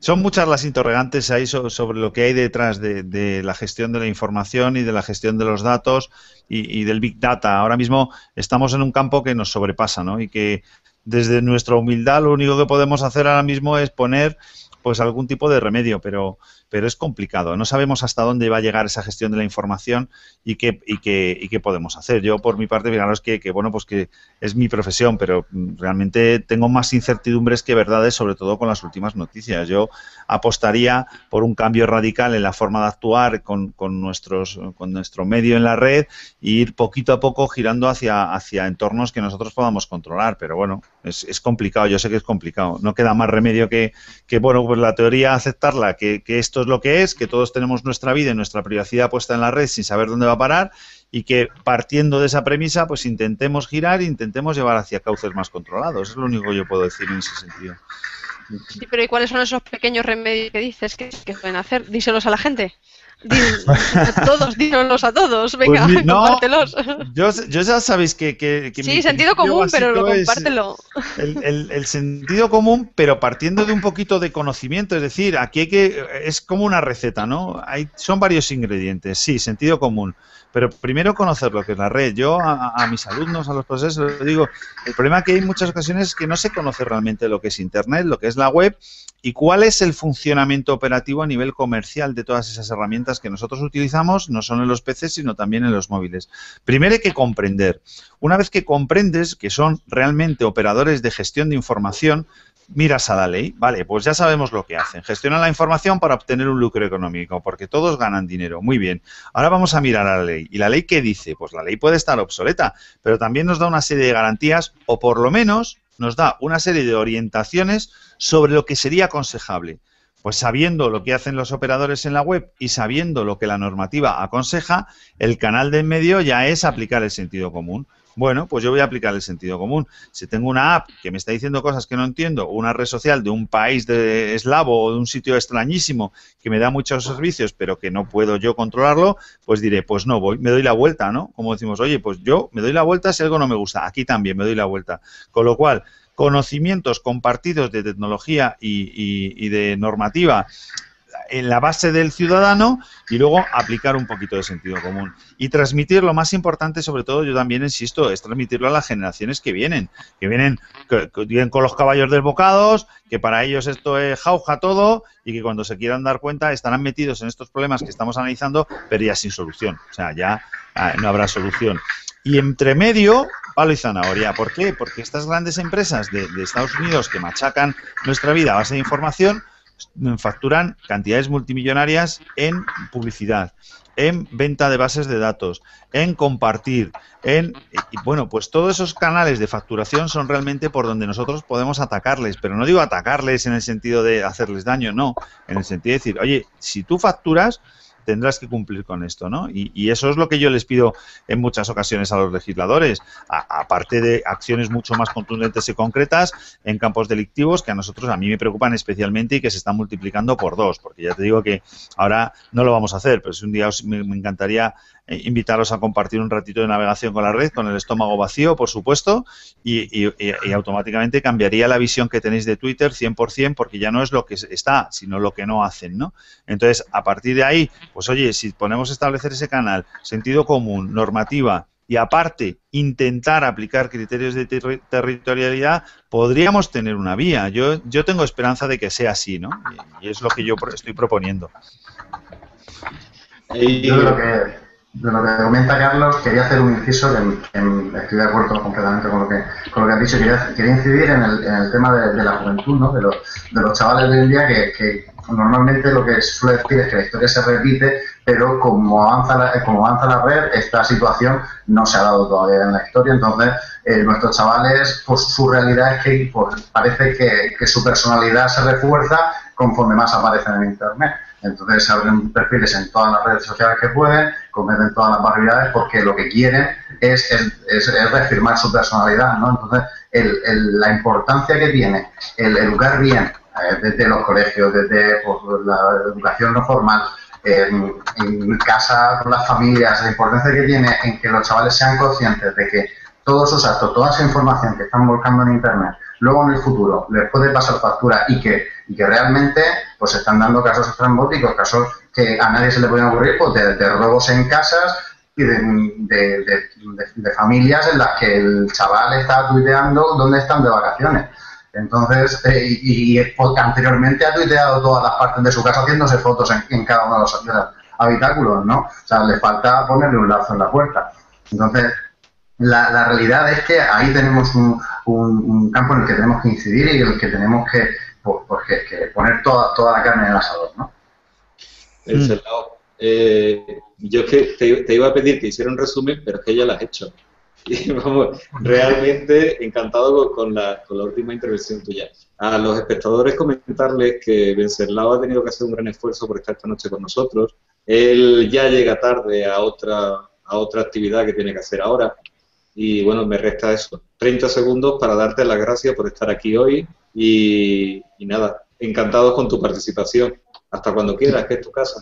Son muchas las interrogantes ahí sobre lo que hay detrás de, de la gestión de la información y de la gestión de los datos y, y del Big Data. Ahora mismo estamos en un campo que nos sobrepasa, ¿no? Y que desde nuestra humildad lo único que podemos hacer ahora mismo es poner pues algún tipo de remedio, pero, pero es complicado. No sabemos hasta dónde va a llegar esa gestión de la información y qué, y qué, y qué podemos hacer. Yo, por mi parte, fijaros que, que, bueno, pues que es mi profesión, pero realmente tengo más incertidumbres que verdades, sobre todo con las últimas noticias. Yo apostaría por un cambio radical en la forma de actuar con, con, nuestros, con nuestro medio en la red e ir poquito a poco girando hacia, hacia entornos que nosotros podamos controlar. Pero, bueno, es, es complicado. Yo sé que es complicado. No queda más remedio que, que bueno, pues la teoría aceptarla, que, que esto es lo que es, que todos tenemos nuestra vida y nuestra privacidad puesta en la red sin saber dónde va a parar y que partiendo de esa premisa pues intentemos girar e intentemos llevar hacia cauces más controlados. Es lo único que yo puedo decir en ese sentido. Sí, pero ¿y cuáles son esos pequeños remedios que dices que, que pueden hacer? Díselos a la gente. A todos, díselos a todos, venga, pues mi, no, compártelos. Yo, yo ya sabéis que... que, que sí, sentido común, pero lo compártelo. El, el, el sentido común, pero partiendo de un poquito de conocimiento, es decir, aquí hay que... Es como una receta, ¿no? Hay, son varios ingredientes, sí, sentido común, pero primero conocer lo que es la red. Yo a, a mis alumnos, a los profesores, les digo, el problema que hay en muchas ocasiones es que no se conoce realmente lo que es Internet, lo que es la web, y cuál es el funcionamiento operativo a nivel comercial de todas esas herramientas que nosotros utilizamos, no solo en los P Cs, sino también en los móviles. Primero hay que comprender. Una vez que comprendes que son realmente operadores de gestión de información, miras a la ley, vale, pues ya sabemos lo que hacen. Gestionan la información para obtener un lucro económico, porque todos ganan dinero. Muy bien. Ahora vamos a mirar a la ley. ¿Y la ley qué dice? Pues la ley puede estar obsoleta, pero también nos da una serie de garantías, o por lo menos nos da una serie de orientaciones sobre lo que sería aconsejable. Pues sabiendo lo que hacen los operadores en la web y sabiendo lo que la normativa aconseja, el canal de en medio ya es aplicar el sentido común. Bueno, pues yo voy a aplicar el sentido común. Si tengo una app que me está diciendo cosas que no entiendo, o una red social de un país de eslavo o de un sitio extrañísimo que me da muchos servicios pero que no puedo yo controlarlo, pues diré, pues no voy, me doy la vuelta, ¿no? Como decimos, oye, pues yo me doy la vuelta si algo no me gusta. Aquí también me doy la vuelta. Con lo cual, conocimientos compartidos de tecnología y, y, y de normativa en la base del ciudadano y luego aplicar un poquito de sentido común. Y transmitir lo más importante, sobre todo, yo también insisto, es transmitirlo a las generaciones que vienen, que vienen, que, que vienen con los caballos desbocados, que para ellos esto es jauja todo y que cuando se quieran dar cuenta estarán metidos en estos problemas que estamos analizando, pero ya sin solución, o sea, ya no habrá solución. Y entre medio, palo y zanahoria. ¿Por qué? Porque estas grandes empresas de, de Estados Unidos que machacan nuestra vida a base de información, facturan cantidades multimillonarias en publicidad, en venta de bases de datos, en compartir, en... Y bueno, pues todos esos canales de facturación son realmente por donde nosotros podemos atacarles, pero no digo atacarles en el sentido de hacerles daño, no, en el sentido de decir, oye, si tú facturas, tendrás que cumplir con esto, ¿no? Y, y eso es lo que yo les pido en muchas ocasiones a los legisladores, aparte de acciones mucho más contundentes y concretas en campos delictivos que a nosotros, a mí me preocupan especialmente y que se están multiplicando por dos, porque ya te digo que ahora no lo vamos a hacer, pero si un día os, me, me encantaría invitaros a compartir un ratito de navegación con la red, con el estómago vacío, por supuesto, y, y, y automáticamente cambiaría la visión que tenéis de Twitter cien por cien, porque ya no es lo que está, sino lo que no hacen, ¿no? Entonces, a partir de ahí, pues oye, si ponemos a establecer ese canal, sentido común, normativa y aparte intentar aplicar criterios de ter- territorialidad, podríamos tener una vía. Yo, yo tengo esperanza de que sea así, ¿no? Y, y es lo que yo pro- estoy proponiendo. Y yo de lo que, de lo que comenta Carlos, quería hacer un inciso, que, que estoy de acuerdo completamente con lo que, con lo que has dicho. Quería, quería incidir en el, en el tema de, de la juventud, ¿no? De los, de los chavales de hoy en día que... que normalmente lo que suele decir es que la historia se repite, pero como avanza la, como avanza la red, esta situación no se ha dado todavía en la historia. Entonces, eh, nuestros chavales, pues su realidad es que pues, parece que, que su personalidad se refuerza conforme más aparecen en Internet. Entonces, se abren perfiles en todas las redes sociales que pueden, cometen todas las barbaridades porque lo que quieren es, es, es, es reafirmar su personalidad, ¿no? Entonces, el, el, la importancia que tiene el educar bien desde los colegios, desde pues, la educación no formal, en, en casa, con las familias, la importancia que tiene en que los chavales sean conscientes de que todos sus actos, toda esa información que están volcando en Internet, luego en el futuro les puede pasar factura y que, y que realmente pues se están dando casos estrambóticos, casos que a nadie se le pueden ocurrir, pues de, de robos en casas y de, de, de, de, de familias en las que el chaval está tuiteando dónde están de vacaciones. Entonces, eh, y, y anteriormente ha tuiteado todas las partes de su casa haciéndose fotos en, en cada uno de los, de los habitáculos, ¿no? O sea, le falta ponerle un lazo en la puerta. Entonces, la, la realidad es que ahí tenemos un, un, un campo en el que tenemos que incidir y en el que tenemos que, pues, pues, que, que poner toda, toda la carne en el asador, ¿no? El cerrado, eh, yo es que te, te iba a pedir que hiciera un resumen, pero es que ya lo has hecho. Y vamos, realmente encantado con la, con la última intervención tuya. A los espectadores comentarles que Venceslao ha tenido que hacer un gran esfuerzo por estar esta noche con nosotros. Él ya llega tarde a otra, a otra actividad que tiene que hacer ahora. Y bueno, me resta eso, treinta segundos para darte las gracias por estar aquí hoy. Y, y nada, encantados con tu participación. Hasta cuando quieras, que es tu casa.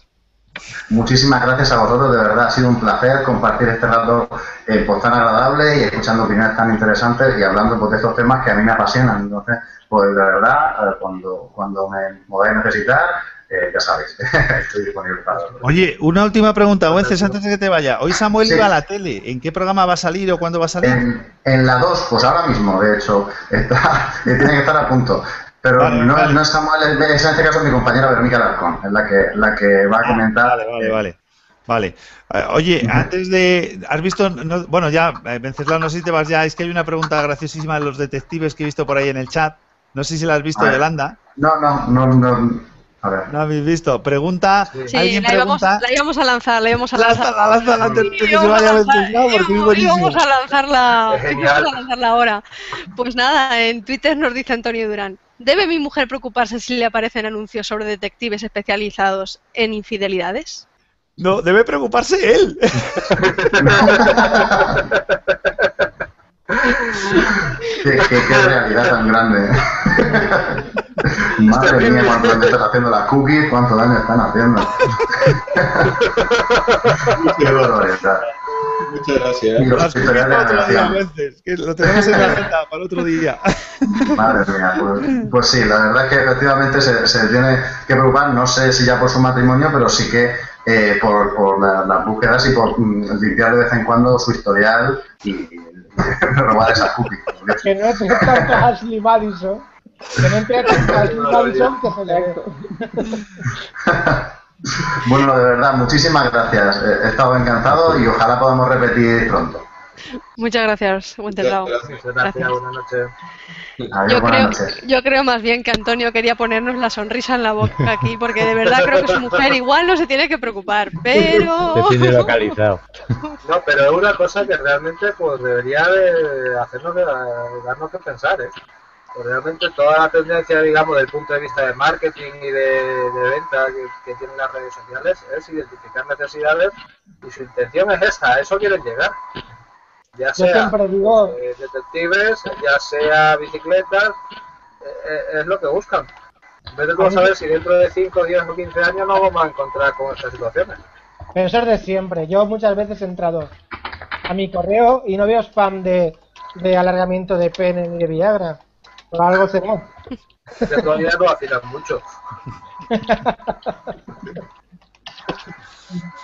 Muchísimas gracias a vosotros, de verdad ha sido un placer compartir este rato eh, pues, tan agradable y escuchando opiniones tan interesantes y hablando pues, de estos temas que a mí me apasionan. Entonces, pues de verdad, cuando, cuando me podáis necesitar, eh, ya sabéis, estoy disponible para vosotros. Oye, una última pregunta, Wences, antes de que te vaya. Hoy Samuel sí. Iba a la tele, ¿en qué programa va a salir o cuándo va a salir? En, en la dos, pues ahora mismo, de hecho, está, tiene que estar a punto. Pero vale, no, vale. No es Samuel, es en este caso mi compañera Verónica Alarcón, es la que, la que va a comentar. Vale, vale, vale. Vale. Oye, antes de... ¿Has visto...? No, bueno, ya, Venceslao, no sé si te vas ya. Es que hay una pregunta graciosísima de los detectives que he visto por ahí en el chat. No sé si la has visto, Yolanda. No, no, no, no. A ver. No habéis visto. Pregunta... Sí, ¿alguien la, íbamos, pregunta? la íbamos a lanzar, la íbamos a lanzar. Lanza, la lanza, la antes de que se vaya Venceslao, porque es buenísimo. Íbamos a lanzarla, íbamos a lanzarla ahora. Pues nada, en Twitter nos dice Antonio Durán. ¿Debe mi mujer preocuparse si le aparecen anuncios sobre detectives especializados en infidelidades? No, debe preocuparse él. qué, qué, qué realidad tan grande. Madre mía, cuánto daño están haciendo las cookies, cuánto daño están haciendo. Qué dolor está. Muchas gracias. ¿eh? Las otro veces, que lo tenemos en la agenda para otro día. Madre mía, pues, pues sí, la verdad es que efectivamente se, se tiene que preocupar, no sé si ya por su matrimonio, pero sí que eh, por, por la, las búsquedas y por limpiar de vez en cuando su historial y robar esas cookies. Que no entre tanto Ashley Madison, que no entre tanto Ashley Madison que se le... Bueno, de verdad, muchísimas gracias. He estado encantado y ojalá podamos repetir pronto. Muchas gracias, Wenceslao. Gracias, gracias. Buenas noches. Adiós, yo, buenas creo, noches. Yo creo más bien que Antonio quería ponernos la sonrisa en la boca aquí, porque de verdad creo que su mujer igual no se tiene que preocupar, pero... Se tiene localizado. No, pero es una cosa que realmente pues debería de hacernos, de darnos que pensar, ¿eh? Pues realmente toda la tendencia, digamos, del punto de vista de marketing y de, de venta que, que tienen las redes sociales es identificar necesidades y su intención es esa, a eso quieren llegar. Ya sea eh, detectives, ya sea bicicletas, eh, es lo que buscan. Vete tú a saber si dentro de cinco, diez o quince años no vamos a encontrar con estas situaciones. Pero eso es de siempre. Yo muchas veces he entrado a mi correo y no veo spam de, de alargamiento de pene ni de Viagra. Algo será. De todavía no vacilan mucho.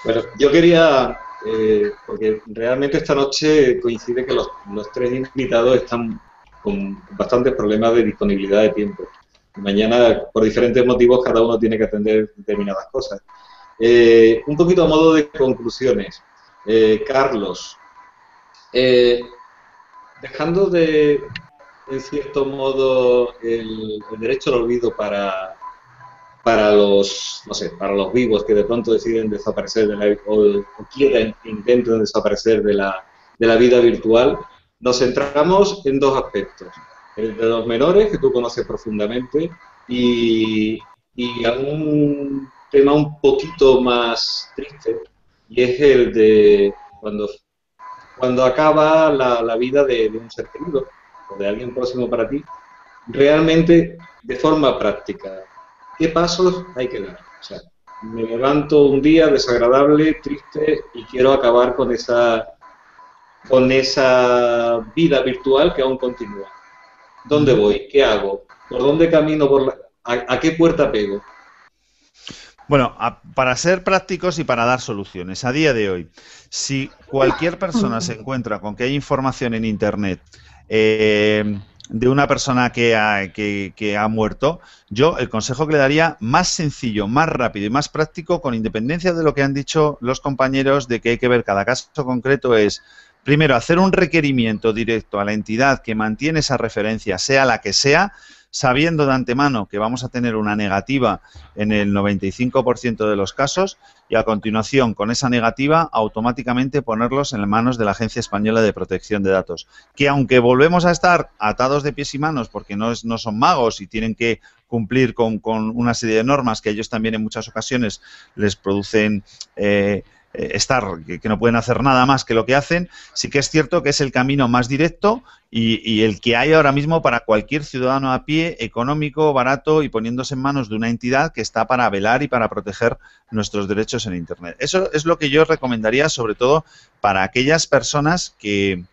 Bueno, yo quería, eh, porque realmente esta noche coincide que los, los tres invitados están con bastantes problemas de disponibilidad de tiempo. Mañana, por diferentes motivos, cada uno tiene que atender determinadas cosas. Eh, un poquito a modo de conclusiones. Eh, Carlos, eh, dejando de... en cierto modo el, el derecho al olvido para, para los no sé, para los vivos que de pronto deciden desaparecer de la, o, o quieren, intenten desaparecer de la, de la vida virtual, nos centramos en dos aspectos, el de los menores que tú conoces profundamente y, y algún tema un poquito más triste y es el de cuando, cuando acaba la, la vida de, de un ser querido o de alguien próximo para ti, realmente de forma práctica, ¿qué pasos hay que dar? O sea, me levanto un día desagradable, triste y quiero acabar con esa, con esa vida virtual que aún continúa. ¿Dónde voy? ¿Qué hago? ¿Por dónde camino? Por la, a, ¿A qué puerta pego? Bueno, a, para ser prácticos y para dar soluciones, a día de hoy, si cualquier persona se encuentra con que hay información en Internet eh, de una persona que ha, que, que ha muerto, yo el consejo que le daría, más sencillo, más rápido y más práctico, con independencia de lo que han dicho los compañeros de que hay que ver cada caso concreto, es primero hacer un requerimiento directo a la entidad que mantiene esa referencia, sea la que sea, sabiendo de antemano que vamos a tener una negativa en el noventa y cinco por ciento de los casos, y a continuación, con esa negativa, automáticamente ponerlos en manos de la Agencia Española de Protección de Datos, que aunque volvemos a estar atados de pies y manos porque no, es, no son magos y tienen que cumplir con, con una serie de normas que a ellos también en muchas ocasiones les producen eh, estar, que no pueden hacer nada más que lo que hacen, sí que es cierto que es el camino más directo y, y el que hay ahora mismo para cualquier ciudadano a pie, económico, barato y poniéndose en manos de una entidad que está para velar y para proteger nuestros derechos en Internet. Eso es lo que yo recomendaría, sobre todo para aquellas personas que,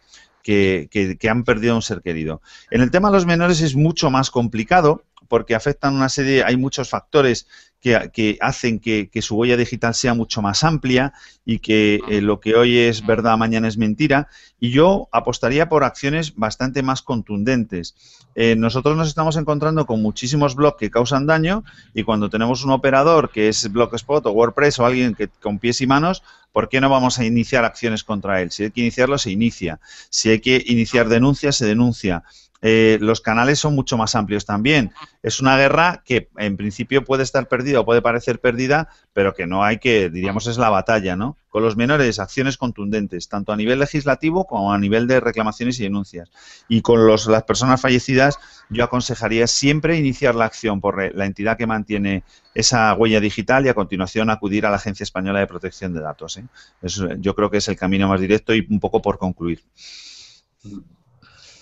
que, que, que han perdido a un ser querido. En el tema de los menores es mucho más complicado porque afectan una serie, hay muchos factores que, que hacen que, que su huella digital sea mucho más amplia y que eh, lo que hoy es verdad, mañana es mentira, y yo apostaría por acciones bastante más contundentes. Eh, nosotros nos estamos encontrando con muchísimos blogs que causan daño y cuando tenemos un operador que es Blogspot o WordPress o alguien que con pies y manos, ¿por qué no vamos a iniciar acciones contra él? Si hay que iniciarlo, se inicia. Si hay que iniciar denuncia, se denuncia. Eh, los canales son mucho más amplios también. Es una guerra que en principio puede estar perdida o puede parecer perdida, pero que no hay que, diríamos, es la batalla, ¿no? Con los menores, acciones contundentes, tanto a nivel legislativo como a nivel de reclamaciones y denuncias. Y con los, las personas fallecidas, yo aconsejaría siempre iniciar la acción por la entidad que mantiene esa huella digital y a continuación acudir a la Agencia Española de Protección de Datos, ¿eh? Eso, yo creo que es el camino más directo y un poco por concluir.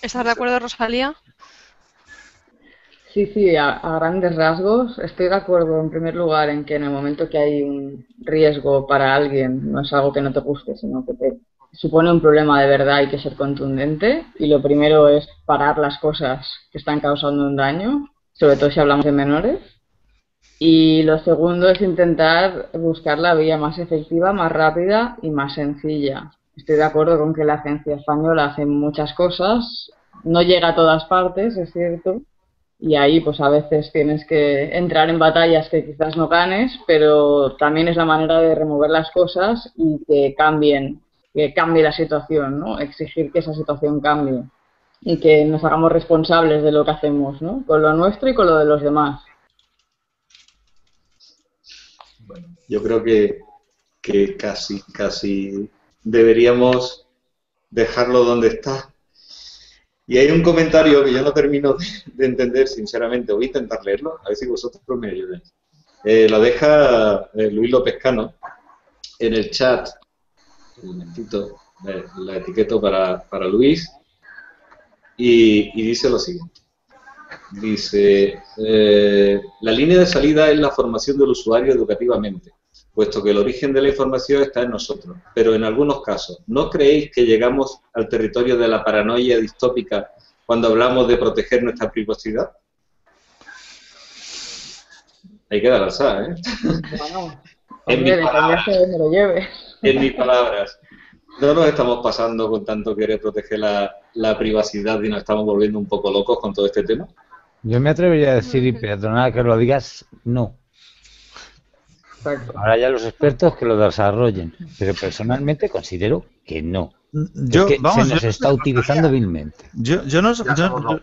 ¿Estás de acuerdo, Rosalía? Sí, sí, a, a grandes rasgos estoy de acuerdo, en primer lugar, en que en el momento que hay un riesgo para alguien, no es algo que no te guste, sino que te supone un problema de verdad, hay que ser contundente. Y lo primero es parar las cosas que están causando un daño, sobre todo si hablamos de menores. Y lo segundo es intentar buscar la vía más efectiva, más rápida y más sencilla. Estoy de acuerdo con que la Agencia Española hace muchas cosas, no llega a todas partes, es cierto, y ahí pues a veces tienes que entrar en batallas que quizás no ganes, pero también es la manera de remover las cosas y que cambien, que cambie la situación, ¿no? Exigir que esa situación cambie y que nos hagamos responsables de lo que hacemos, ¿no? Con lo nuestro y con lo de los demás. Bueno, yo creo que, que casi, casi... deberíamos dejarlo donde está. Y hay un comentario que yo no termino de entender, sinceramente. Voy a intentar leerlo, a ver si vosotros me ayudáis. Eh, lo deja eh, Luis López Cano en el chat. Un momentito, eh, la etiqueto para, para Luis. Y, y dice lo siguiente. Dice, eh, la línea de salida es la formación del usuario educativamente, puesto que el origen de la información está en nosotros, pero en algunos casos, ¿no creéis que llegamos al territorio de la paranoia distópica cuando hablamos de proteger nuestra privacidad? Hay que dar al S A, ¿eh? Bueno, en, mis palabras, me lo lleve. en mis palabras, no nos estamos pasando con tanto querer proteger la, la privacidad y nos estamos volviendo un poco locos con todo este tema. Yo me atrevería a decir, y perdonad que lo digas, no. Ahora ya los expertos que lo desarrollen, pero personalmente considero que no. Yo, es que vamos, se nos yo está no sé utilizando Rosalía. vilmente. Yo, yo, no, yo, yo,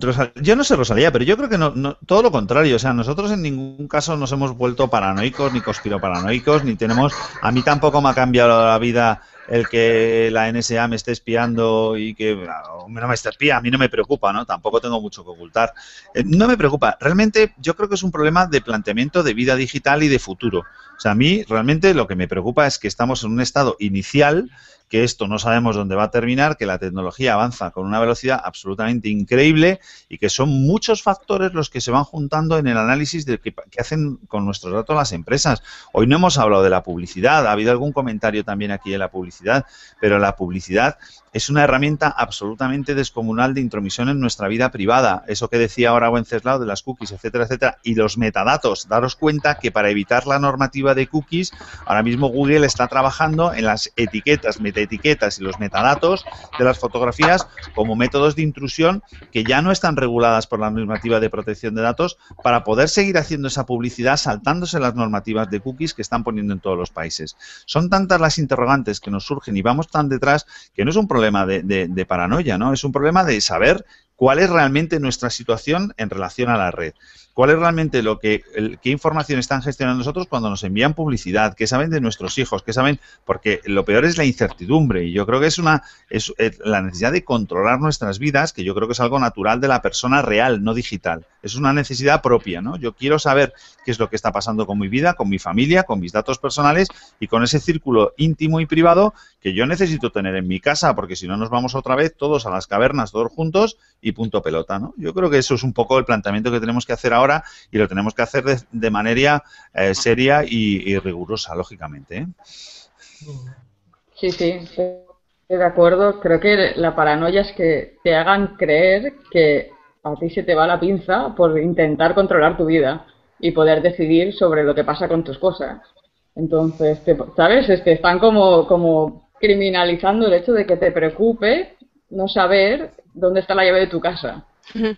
Rosa, yo no sé, Rosalía, pero yo creo que no, no, todo lo contrario. O sea, nosotros en ningún caso nos hemos vuelto paranoicos, ni conspiroparanoicos, ni tenemos... A mí tampoco me ha cambiado la vida el que la N S A me esté espiando y que claro, no me esté espía, a mí no me preocupa, ¿no? Tampoco tengo mucho que ocultar. Eh, no me preocupa. Realmente yo creo que es un problema de planteamiento de vida digital y de futuro. O sea, a mí realmente lo que me preocupa es que estamos en un estado inicial, que esto no sabemos dónde va a terminar, que la tecnología avanza con una velocidad absolutamente increíble y que son muchos factores los que se van juntando en el análisis de que, que hacen con nuestros datos las empresas. Hoy no hemos hablado de la publicidad, ha habido algún comentario también aquí de la publicidad. publicidad, pero la publicidad es una herramienta absolutamente descomunal de intromisión en nuestra vida privada. Eso que decía ahora Wenceslao de las cookies, etcétera, etcétera, y los metadatos. Daros cuenta que para evitar la normativa de cookies, ahora mismo Google está trabajando en las etiquetas, metaetiquetas y los metadatos de las fotografías como métodos de intrusión que ya no están reguladas por la normativa de protección de datos para poder seguir haciendo esa publicidad saltándose las normativas de cookies que están poniendo en todos los países. Son tantas las interrogantes que nos surgen y vamos tan detrás que no es un problema de, de, de paranoia, ¿no? Es un problema de saber cuál es realmente nuestra situación en relación a la red. ¿Cuál es realmente lo que, el, qué información están gestionando nosotros cuando nos envían publicidad? ¿Qué saben de nuestros hijos? ¿Qué saben? Porque lo peor es la incertidumbre y yo creo que es una es, es la necesidad de controlar nuestras vidas, que yo creo que es algo natural de la persona real, no digital. Es una necesidad propia, ¿no? Yo quiero saber qué es lo que está pasando con mi vida, con mi familia, con mis datos personales y con ese círculo íntimo y privado que yo necesito tener en mi casa, porque si no nos vamos otra vez todos a las cavernas, todos juntos y punto pelota, ¿no? Yo creo que eso es un poco el planteamiento que tenemos que hacer ahora. Ahora, y lo tenemos que hacer de, de manera eh, seria y, y rigurosa, lógicamente, ¿eh? Sí, sí, estoy de acuerdo. Creo que la paranoia es que te hagan creer que a ti se te va la pinza por intentar controlar tu vida y poder decidir sobre lo que pasa con tus cosas. Entonces, te, ¿sabes? Es que están como, como criminalizando el hecho de que te preocupe no saber dónde está la llave de tu casa, ¿no?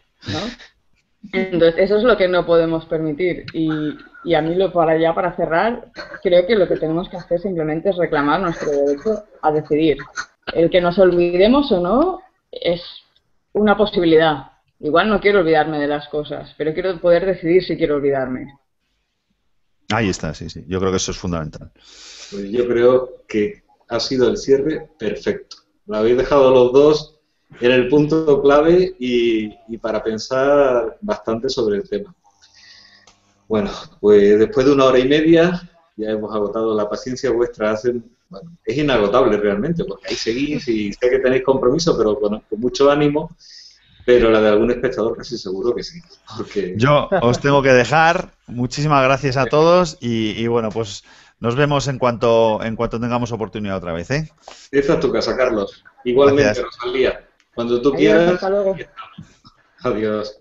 Entonces, eso es lo que no podemos permitir y, y a mí, lo para ya para cerrar, creo que lo que tenemos que hacer simplemente es reclamar nuestro derecho a decidir. El que nos olvidemos o no es una posibilidad. Igual no quiero olvidarme de las cosas, pero quiero poder decidir si quiero olvidarme. Ahí está, sí, sí. Yo creo que eso es fundamental. Pues yo creo que ha sido el cierre perfecto. Lo habéis dejado los dos en el punto clave y, y para pensar bastante sobre el tema. Bueno, pues después de una hora y media ya hemos agotado la paciencia vuestra. Hace, bueno, es inagotable realmente, porque ahí seguís y sé que tenéis compromiso, pero con, con mucho ánimo, pero la de algún espectador casi seguro que sí. Porque... Yo os tengo que dejar. Muchísimas gracias a todos y, y bueno, pues... Nos vemos en cuanto en cuanto tengamos oportunidad otra vez, ¿eh? Esta es tu casa, Carlos. Igualmente, Rosalía. Cuando tú quieras. Hasta luego. Adiós.